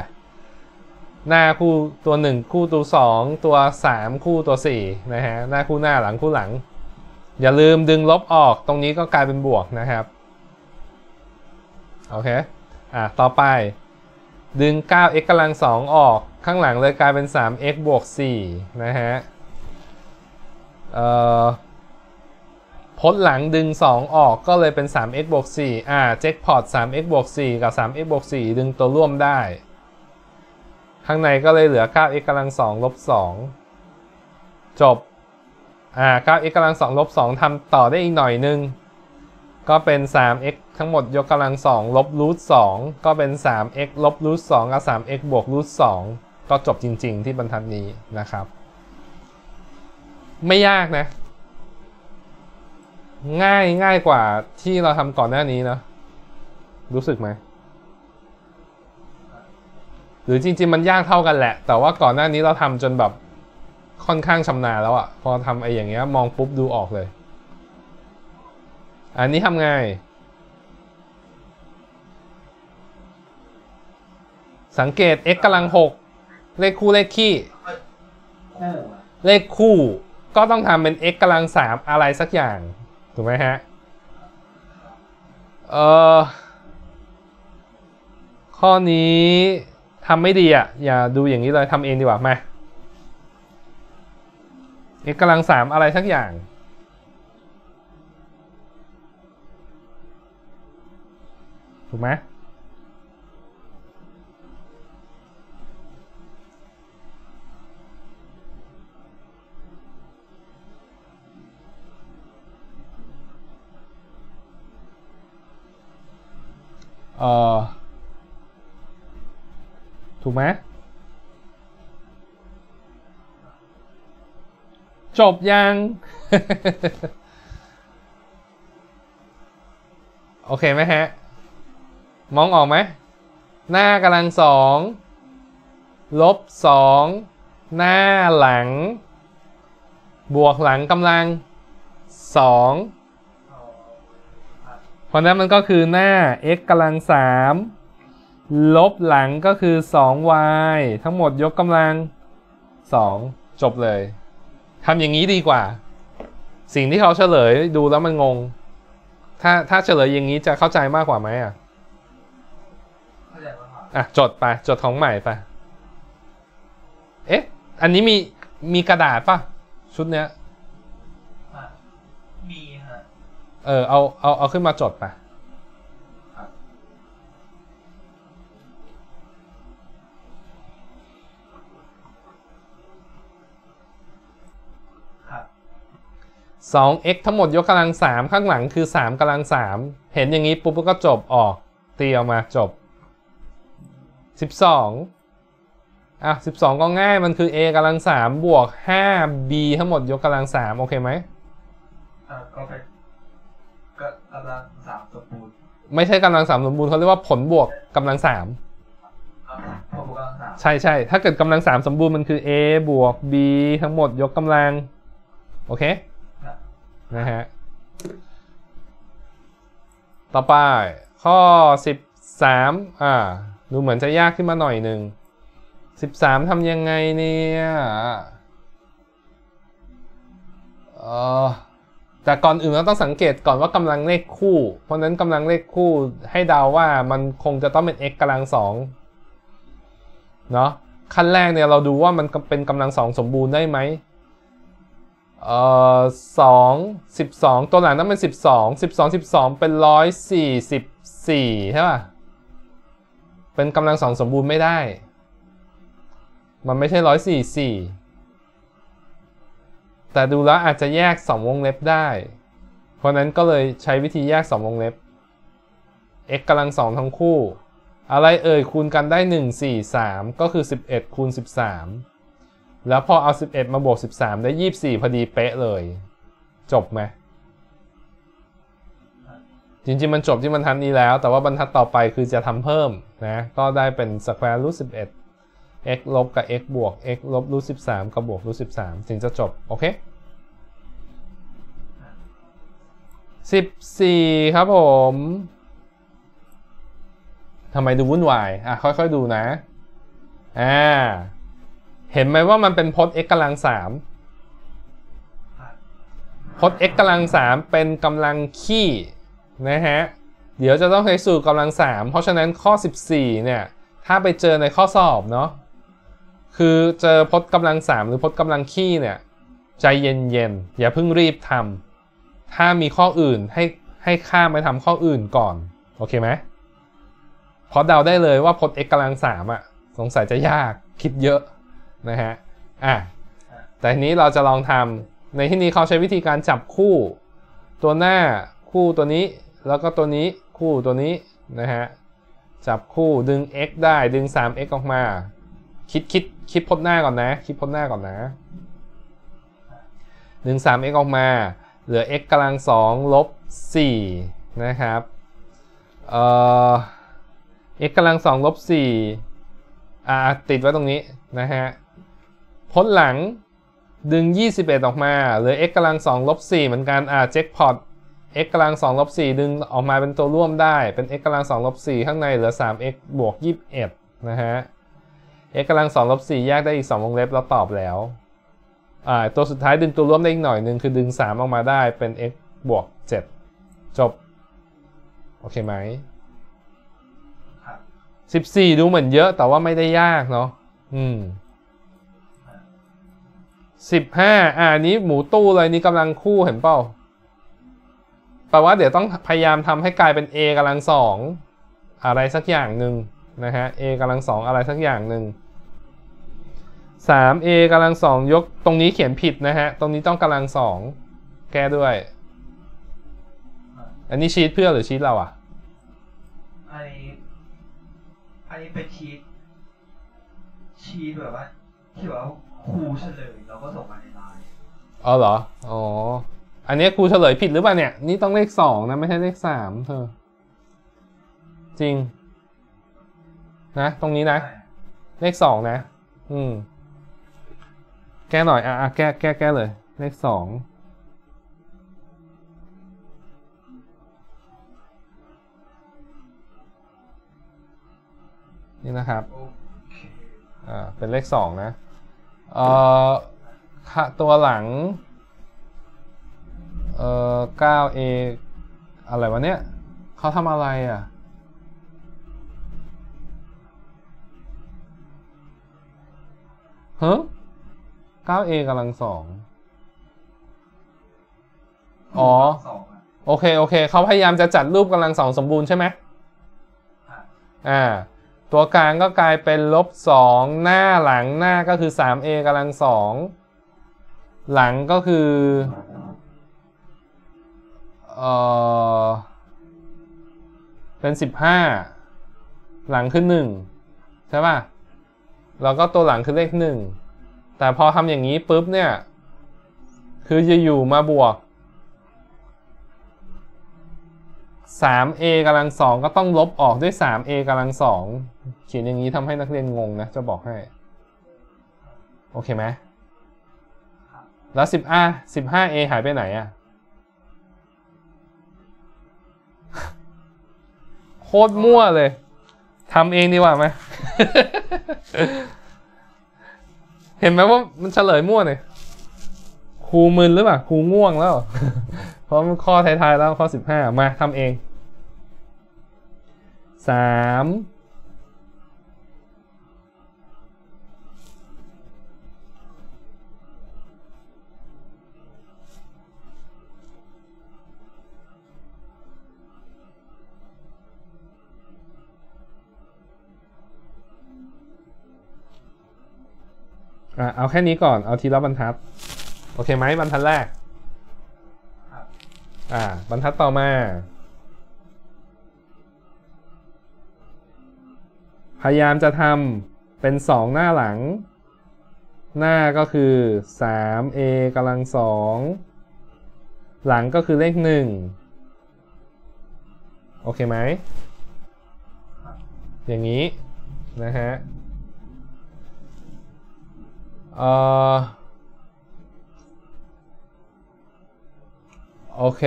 หน้าคู่ตัวหนึ่งคู่ตัวสองตัวสามคู่ตัวสี่นะฮะหน้าคู่หน้าหลังคู่หลังอย่าลืมดึงลบออกตรงนี้ก็กลายเป็นบวกนะครับโอเคอ่ะต่อไปดึงเก้า x กำลังสองออกข้างหลังเลยกลายเป็นสาม x บวกสี่นะฮะเอ่อ พจน์หลังดึงสองออกก็เลยเป็น สามเอ็กซ์ บวก สี่ อ่าแจ็คพอต สามเอ็กซ์ บวก สี่ กับ สามเอ็กซ์ บวก สี่ ดึงตัวร่วมได้ข้างในก็เลยเหลือ เก้าเอ็กซ์ กำลัง สอง ลบ สองจบอ่า เก้าเอ็กซ์ กำลัง สอง ลบ สองทำต่อได้อีกหน่อยนึงก็เป็น สามเอ็กซ์ ทั้งหมดยกกำลัง สอง ลบ รูท สองก็เป็น สามเอ็กซ์ ลบ รูท สอง กับ สามเอ็กซ์ บวก รูท สองก็จบจริงๆที่บรรทัดนี้นะครับไม่ยากนะง่ายง่ายกว่าที่เราทำก่อนหน้านี้เนาะรู้สึกไหมหรือจริงๆมันยากเท่ากันแหละแต่ว่าก่อนหน้านี้เราทำจนแบบค่อนข้างชำนาญแล้วอะพอทำไอ้อย่างเงี้ยมองปุ๊บดูออกเลยอันนี้ทำไง สังเกต x กำลังหกเลขคู่เลขขี้เลขคู่ก็ต้องทำเป็น x กำลังสามอะไรสักอย่างถูกไหมฮะเออข้อนี้ทำไม่ดีอ่ะอย่าดูอย่างนี้เลยทำเองดีกว่ามา x กำลังสามอะไรสักอย่างถูกไหมเอ่อถูกไหมจบยัง โอเคไหมฮะมองออกไหมหน้ากำลังสองลบสองหน้าหลังบวกหลังกำลังสองเพราะนั้นมันก็คือหน้า x กำลังสามลบหลังก็คือ สองวาย ทั้งหมดยกกำลังสองจบเลยทำอย่างนี้ดีกว่าสิ่งที่เขาเฉลยดูแล้วมันงงถ้าถ้าเฉลยอย่างนี้จะเข้าใจมากกว่าไหมอ่ะอ่ะจดไปจดของใหม่ไปเอ๊ะอันนี้มีมีกระดาษป่ะชุดเนี้ยมีฮะเออเอาเอาเอาขึ้นมาจดไปสองเอ็กซ์ ทั้งหมดยกกำลังสามข้างหลังคือสามกำลังสามเห็นอย่างนี้ปุ๊บก็จบออกตีออกมาจบสิบสองอ่ะสิบสองก็ง่ายมันคือ a กำลังสามบวก ห้าบี ทั้งหมดยกกำลังสามโอเคไหมอ่ะก็เป็นกำลังสามสมบูรณ์ไม่ใช่กำลังสามสมบูรณ์เขาเรียกว่าผลบวกกำลังสามผลบวกกำลังสามใช่ใช่ถ้าเกิดกำลังสามสมบูรณ์มันคือ a บวก b ทั้งหมดยกกำลังโอเคนะฮะต่อไปข้อสิบสามอ่าดูเหมือนจะยากขึ้นมาหน่อยหนึ่งสิบสามทำยังไงเนี่ยเออแต่ก่อนอื่นเราต้องสังเกตก่อนว่ากำลังเลขคู่เพราะนั้นกำลังเลขคู่ให้เดาว่ามันคงจะต้องเป็น x กำลังสองเนาะขั้นแรกเนี่ยเราดูว่ามันเป็นกำลังสองสมบูรณ์ได้ไหมเออสองสิบสองตัวหลังนั้นเป็นสิบสองสิบสองสิบสองเป็นร้อยสี่สิบสี่ใช่ป่ะเป็นกำลังสองสมบูรณ์ไม่ได้มันไม่ใช่ร้อยสี่สี่แต่ดูแล้วอาจจะแยกสองวงเล็บได้เพราะนั้นก็เลยใช้วิธีแยกสองวงเล็บ x กำลังสองทั้งคู่อะไรเอ่ยคูณกันได้หนึ่ง สี่ สามก็คือสิบเอ็ดคูณสิบสามแล้วพอเอาสิบเอ็ดมาบวกสิบสามได้ยี่สิบสี่พอดีเป๊ะเลยจบไหมจริงๆมันจบที่บรรทัดนี้แล้วแต่ว่าบรรทัดต่อไปคือจะทำเพิ่มนะก็ได้เป็น square root สิบเอ็ด x ลบกับ x บวก x ลบ root สิบสาม กับบวก root สิบสามถึงจะจบโอเคสิบสี่ครับผมทำไมดูวุ่นวายอ่ะค่อยๆดูนะอ่าเห็นไหมว่ามันเป็นพจน์ x กำลังสามพจน์ x กำลังสามเป็นกำลังขี้นะฮะเดี๋ยวจะต้องใช้สูตรกำลังสามเพราะฉะนั้นข้อสิบสี่เนี่ยถ้าไปเจอในข้อสอบเนาะคือเจอพจน์กำลังสามหรือพจน์กำลังขี้เนี่ยใจเย็นๆอย่าเพิ่งรีบทำ ถ้ามีข้ออื่นให้ให้ข้ามไปทำข้ออื่นก่อนโอเคไหมเพราะเดาได้เลยว่าพจน์ x กำลังสามอ่ะสงสัยจะยากคิดเยอะนะฮะอ่ะแต่ทีนี้เราจะลองทำในที่นี้เขาใช้วิธีการจับคู่ตัวหน้าคู่ตัวนี้แล้วก็ตัวนี้คู่ตัวนี้นะฮะจับคู่ดึง x ได้ดึง สาม x ออกมาคิดคิดคิดพจน์หน้าก่อนนะคิดพจน์หน้าก่อนนะดึง สาม x ออกมาเหลือ x กำลังสองลบสี่นะครับเอ่อ x กำลังสองลบสี่อ่าติดไว้ตรงนี้นะฮะพจน์หลังดึงยี่สิบเอ็ดออกมาเหลือ x กำลังสองลบสี่เหมือนกันอ่าแจ็คพอต x กำลังสองลบสี่ดึงออกมาเป็นตัวร่วมได้เป็น x กำลังสองลบสี่ข้างในเหลือ สาม x บวกยี่สิบเอ็ดนะฮะ x กำลังสองลบสี่แยกได้อีกสองวงเล็บแล้วตอบแล้วอ่าตัวสุดท้ายดึงตัวร่วมได้อีกหน่อยนึงคือดึงสามออกมาได้เป็น x บวกเจ็ดจบโอเคไหมสิบสี่ดูเหมือนเยอะแต่ว่าไม่ได้ยากเนาะอืมสิบห้าอ่านี้หมูตู้เลยนี่กำลังคู่เห็นเปล่าแปลว่าเดี๋ยวต้องพยายามทำให้กลายเป็น a กำลังสองอะไรสักอย่างหนึ่งนะฮะ a กำลังสองอะไรสักอย่างหนึ่งสาม a กำลังสองยกตรงนี้เขียนผิดนะฮะตรงนี้ต้องกำลังสองแก้ด้วยอันนี้ชีทเพื่อหรือชีทเราอ่ะอันนี้อันนี้เป็นชีทชีทแบบว่าที่แบบว่าครูเฉลยเราก็ส่งมาในไลน์อ๋อเหรออ๋ออันนี้ครูเฉลยผิดหรือเปล่าเนี่ยนี่ต้องเลขสองนะไม่ใช่เลขสามเธอจริงนะตรงนี้นะเลขสองนะอืมแก้หน่อยอ่ะแก้แก้แก้เลยเลขสองนี่นะครับอ่าเป็นเลขสองนะเอ่อตัวหลังเอ่อ เก้า เอ อะไรวะเนี่ยเขาทำอะไรอ่ะฮะ เก้า เอ กำลังสองอ๋อโอเคโอเคเขาพยายามจะจัดรูปกำลังสองสมบูรณ์ใช่ไหมอ่าตัวกลางก็กลายเป็นลบสองหน้าหลังหน้าก็คือ สาม เอ กำลังสองหลังก็คือเออเป็นสิบห้าหลังคือหนึ่งใช่ป่ะแล้วก็ตัวหลังคือเลขหนึ่งแต่พอทำอย่างนี้ปุ๊บเนี่ยคือจะอยู่มาบวก สาม เอ กำลังสองก็ต้องลบออกด้วย สาม เอ กำลังสองเขียนอย่างนี้ทำให้นักเรียนงงนะจะบอกให้โอเคไหมแล้ว สิบ เอ สิบห้า เอ หายไปไหนอะโคตรมั่วเลยทำเองดีกว่าไหม เห็นไหมว่ามันเฉลยมั่วเนี่ยครูมึนหรือเปล่าครูง่วงแล้ว เพราะมันข้อท้ายๆแล้วข้อสิบห้ามาทำเองสามเอาแค่นี้ก่อนเอาทีละบรรทัดโอเคไหมบรรทัดแรกอ่าบรรทัดต่อมาพยายามจะทำเป็นสองหน้าหลังหน้าก็คือ สาม เอ กำลังสองหลังก็คือเลขหนึ่งโอเคไหมอย่างนี้นะฮะเอ่อโอเค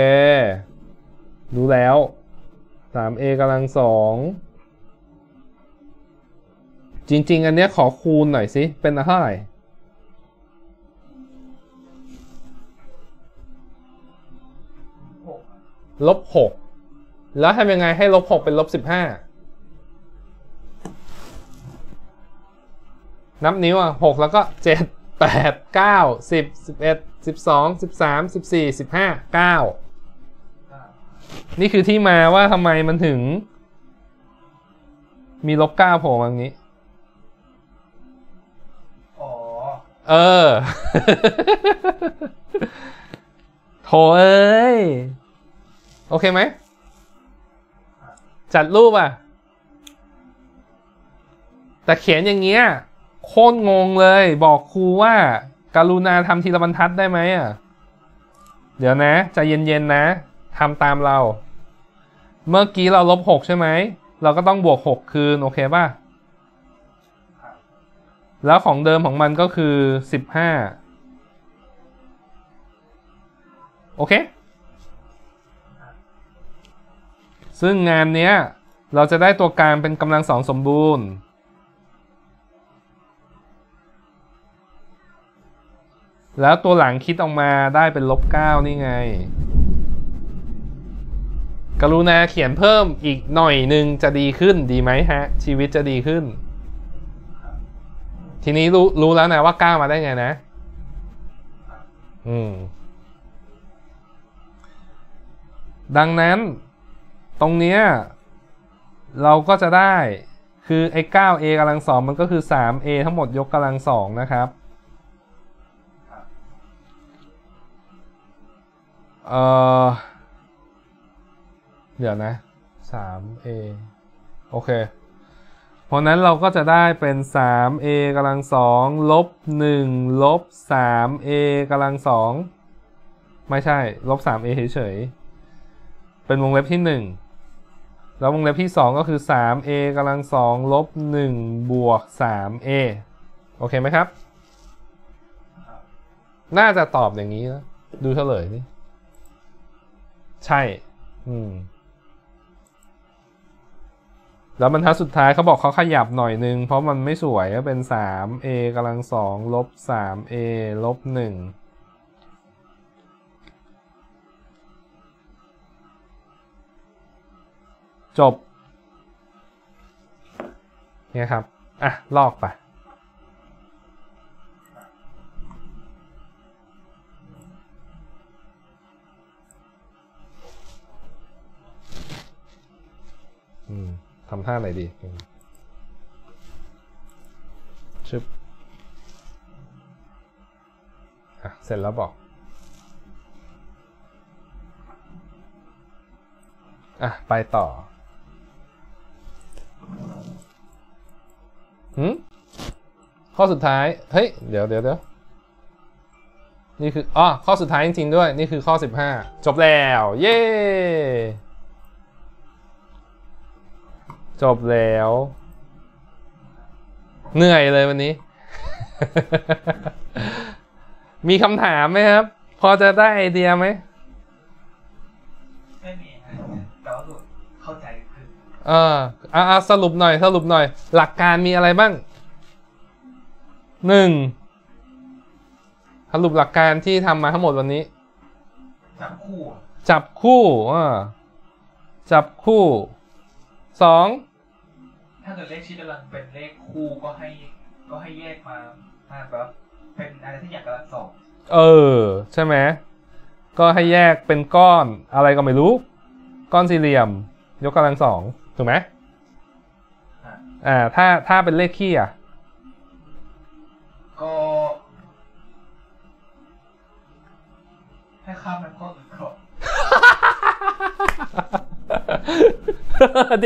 รู้แล้ว สาม เอ กำลังสองจริงๆอันเนี้ยขอคูณหน่อยสิเป็นเท่าไหร่ลบหกแล้วทำยังไงให้ลบหกเป็นลบสิบห้านับนิ้วอ่ะหกแล้วก็เจ็ดแปดเก้าสิบสิบเอ็ดสิบสองสิบสามสิบสี่สิบห้าเก้า นี่คือที่มาว่าทำไมมันถึงมีลบเก้าโผล่มาอย่างนี้อ๋อเออ โถเอ้ยโอเคไหมจัดรูปอ่ะแต่เขียนอย่างเงี้ยโคตรงงเลยบอกครูว่าการุณาทำทีละบรรทัดได้ไหมอ่ะเดี๋ยวนะใจเย็นๆนะทำตามเราเมื่อกี้เราลบหกใช่ไหมเราก็ต้องบวกหกคืนโอเคป่ะแล้วของเดิมของมันก็คือสิบห้าโอเคซึ่งงานเนี้ยเราจะได้ตัวกลางเป็นกำลังสองสมบูรณ์แล้วตัวหลังคิดออกมาได้เป็นลบเก้านี่ไงกรุณาเขียนเพิ่มอีกหน่อยหนึ่งจะดีขึ้นดีไหมฮะชีวิตจะดีขึ้นทีนี้รู้รู้แล้วนะว่าเก้ามาได้ไงนะอืมดังนั้นตรงเนี้ยเราก็จะได้คือไอ้เก้า a กำลังสองมันก็คือสาม a ทั้งหมดยกกำลังสองนะครับเอ่อเดี๋ยวนะสาม a โอเคเพราะนั้นเราก็จะได้เป็นสาม a กำลังสองลบหนึ่งลบสาม a กำลังสองไม่ใช่ลบสาม a เฉยๆเป็นวงเล็บที่หนึ่งแล้ววงเล็บที่สองก็คือสาม a กำลังสองลบหนึ่งบวกสาม a โอเคไหมครับน่าจะตอบอย่างนี้นะดูเฉลยนี่ใช่อืมแล้วบรรทัดสุดท้ายเขาบอกเขาขยับหน่อยนึงเพราะมันไม่สวยก็เป็นสาม a กำลังสองลบสาม a ลบหนึ่งจบเนี่ยครับอ่ะลอกไปทำท่าไหนดีชึบอ่ะเสร็จแล้วบอกอ่ะไปต่อหืมข้อสุดท้ายเฮ้ยเดี๋ยวเดี๋ยวเดี๋ยวนี่คืออ๋อข้อสุดท้ายจริงๆด้วยนี่คือข้อสิบห้าจบแล้วเย้จบแล้วเหนื่อยเลยวันนี้ มีคำถามไหมครับพอจะได้ไอเดียไหมไม่มีครับแต่ว่าเข้าใจขึ้นเออเอาเอาสรุปหน่อยสรุปหน่อยหลักการมีอะไรบ้างหนึ่งสรุปหลักการที่ทำมาทั้งหมดวันนี้จับคู่จับคู่อ่าจับคู่สองถ้าเกิดเลขชี้กำลังเป็นเลขคู่ก็ให้ก็ให้แยกมามาแบบเป็นอะไรที่อยากกำลังสองเออใช่ไหมก็ให้แยกเป็นก้อนอะไรก็ไม่รู้ก้อนสี่เหลี่ยมยกกำลังสองถูกไหมอ่าถ้าถ้าเป็นเลขขี้อ่ะก็ให้ข้ามเป็นก้อนอื่นก่อน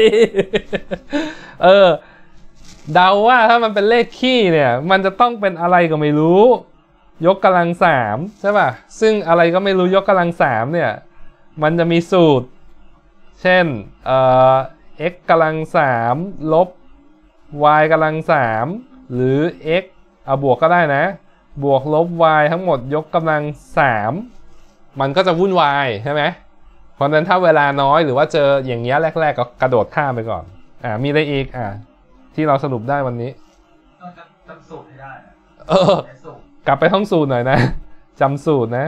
ดีเออเดาว่าถ้ามันเป็นเลขขี้เนี่ยมันจะต้องเป็นอะไรก็ไม่รู้ยกกำลังสามใช่ป่ะซึ่งอะไรก็ไม่รู้ยกกำลังสามเนี่ยมันจะมีสูตรเช่นเอ่อ x กำลังสามลบ y กำลังสามหรือ x เอาบวกก็ได้นะบวกลบ y ทั้งหมดยกกำลังสามมันก็จะวุ่นวายใช่ไหมเพราะนั้นถ้าเวลาน้อยหรือว่าเจออย่างเงี้ยแรกๆก็กระโดดข้ามไปก่อนอ่ามีอะไรอีกอ่าที่เราสรุปได้วันนี้ต้องจำสูตรให้ได้เออกลับไปท่องสูตรหน่อยนะจำสูตรนะ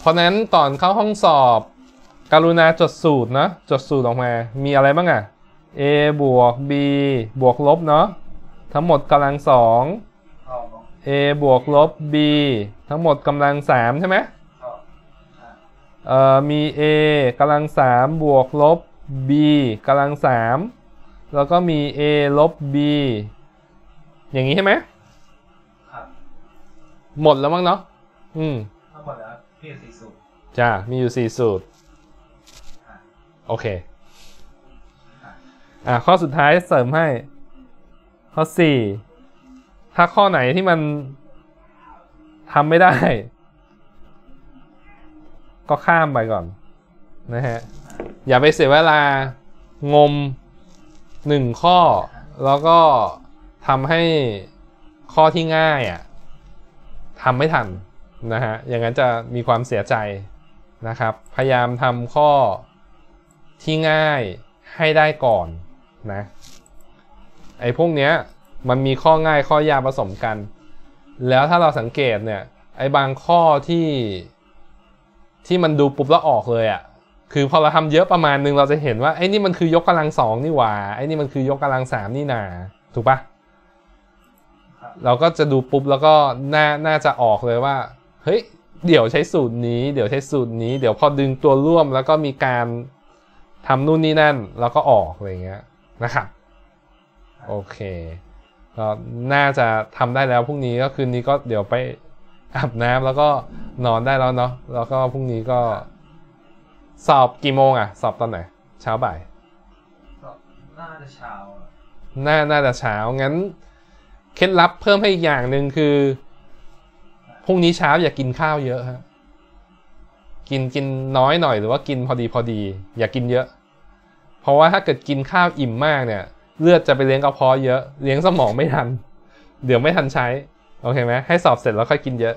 เพราะนั้นก่อนเข้าห้องสอบกรุณาจดสูตรนะจดสูตรออกมามีอะไรบ้างอ่ะ a บวก b บวกลบเนาะทั้งหมดกำลังสอง a บวกลบ b ทั้งหมดกำลังสามใช่ไหม มี a กำลังสามบวกลบ b กำลังสามแล้วก็มี a ลบ b อย่างนี้ใช่ไหมครับหมดแล้วมั้งเนาะอืมหมดแล้วมีอยู่สี่สูตรจ้ามีอยู่สี่สูตรโอเคอ่ะข้อสุดท้ายเสริมให้ข้อสี่ถ้าข้อไหนที่มันทำไม่ได้ก็ข้ามไปก่อนนะฮะอย่าไปเสียเวลางมหนึ่งข้อแล้วก็ทำให้ข้อที่ง่ายอ่ะทำไม่ทันนะฮะอย่างนั้นจะมีความเสียใจนะครับพยายามทำข้อที่ง่ายให้ได้ก่อนนะไอ้พวกเนี้ยมันมีข้อง่ายข้อยากผสมกันแล้วถ้าเราสังเกตเนี่ยไอ้บางข้อที่ที่มันดูปุ๊บแล้วออกเลยอ่ะคือพอเราทำเยอะประมาณนึงเราจะเห็นว่าไอ้นี่มันคือยกกำลังสองนี่หว่าไอ้นี่มันคือยกกำลังสามนี่นาถูกปะเราก็จะดูปุ๊บแล้วก็น่าน่าจะออกเลยว่าเฮ้ยเดี๋ยวใช้สูตรนี้เดี๋ยวใช้สูตรนี้เดี๋ยวพอดึงตัวร่วมแล้วก็มีการทำนู่นนี่นั่นแล้วก็ออกอะไรเงี้ยนะครับโอเคก็น่าจะทำได้แล้วพรุ่งนี้ก็คืนนี้ก็เดี๋ยวไปอาบน้ำแล้วก็นอนได้แล้วเนาะแล้วก็พรุ่งนี้ก็สอบกี่โมงอ่ะสอบตอนไหนเช้าบ่ายสอบน่าจะเช้าน่าน่าจะเช้างั้นเคล็ดลับเพิ่มให้อีกอย่างหนึ่งคือพรุ่งนี้เช้าอย่ากินข้าวเยอะฮะกินกินน้อยหน่อยหรือว่ากินพอดีพอดีอย่ากินเยอะเพราะว่าถ้าเกิดกินข้าวอิ่มมากเนี่ยเลือดจะไปเลี้ยงกระเพาะเยอะเลี้ยงสมองไม่ทันเดี๋ยวไม่ทันใช้โอเคไหมให้สอบเสร็จแล้วค่อยกินเยอะ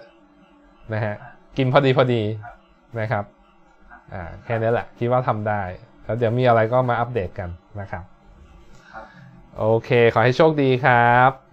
นะฮะกินพอดีพอดีนะครับอ่าแค่นี้แหละคิดว่าทำได้แล้วเดี๋ยวมีอะไรก็มาอัปเดตกันนะครับโอเคขอให้โชคดีครับ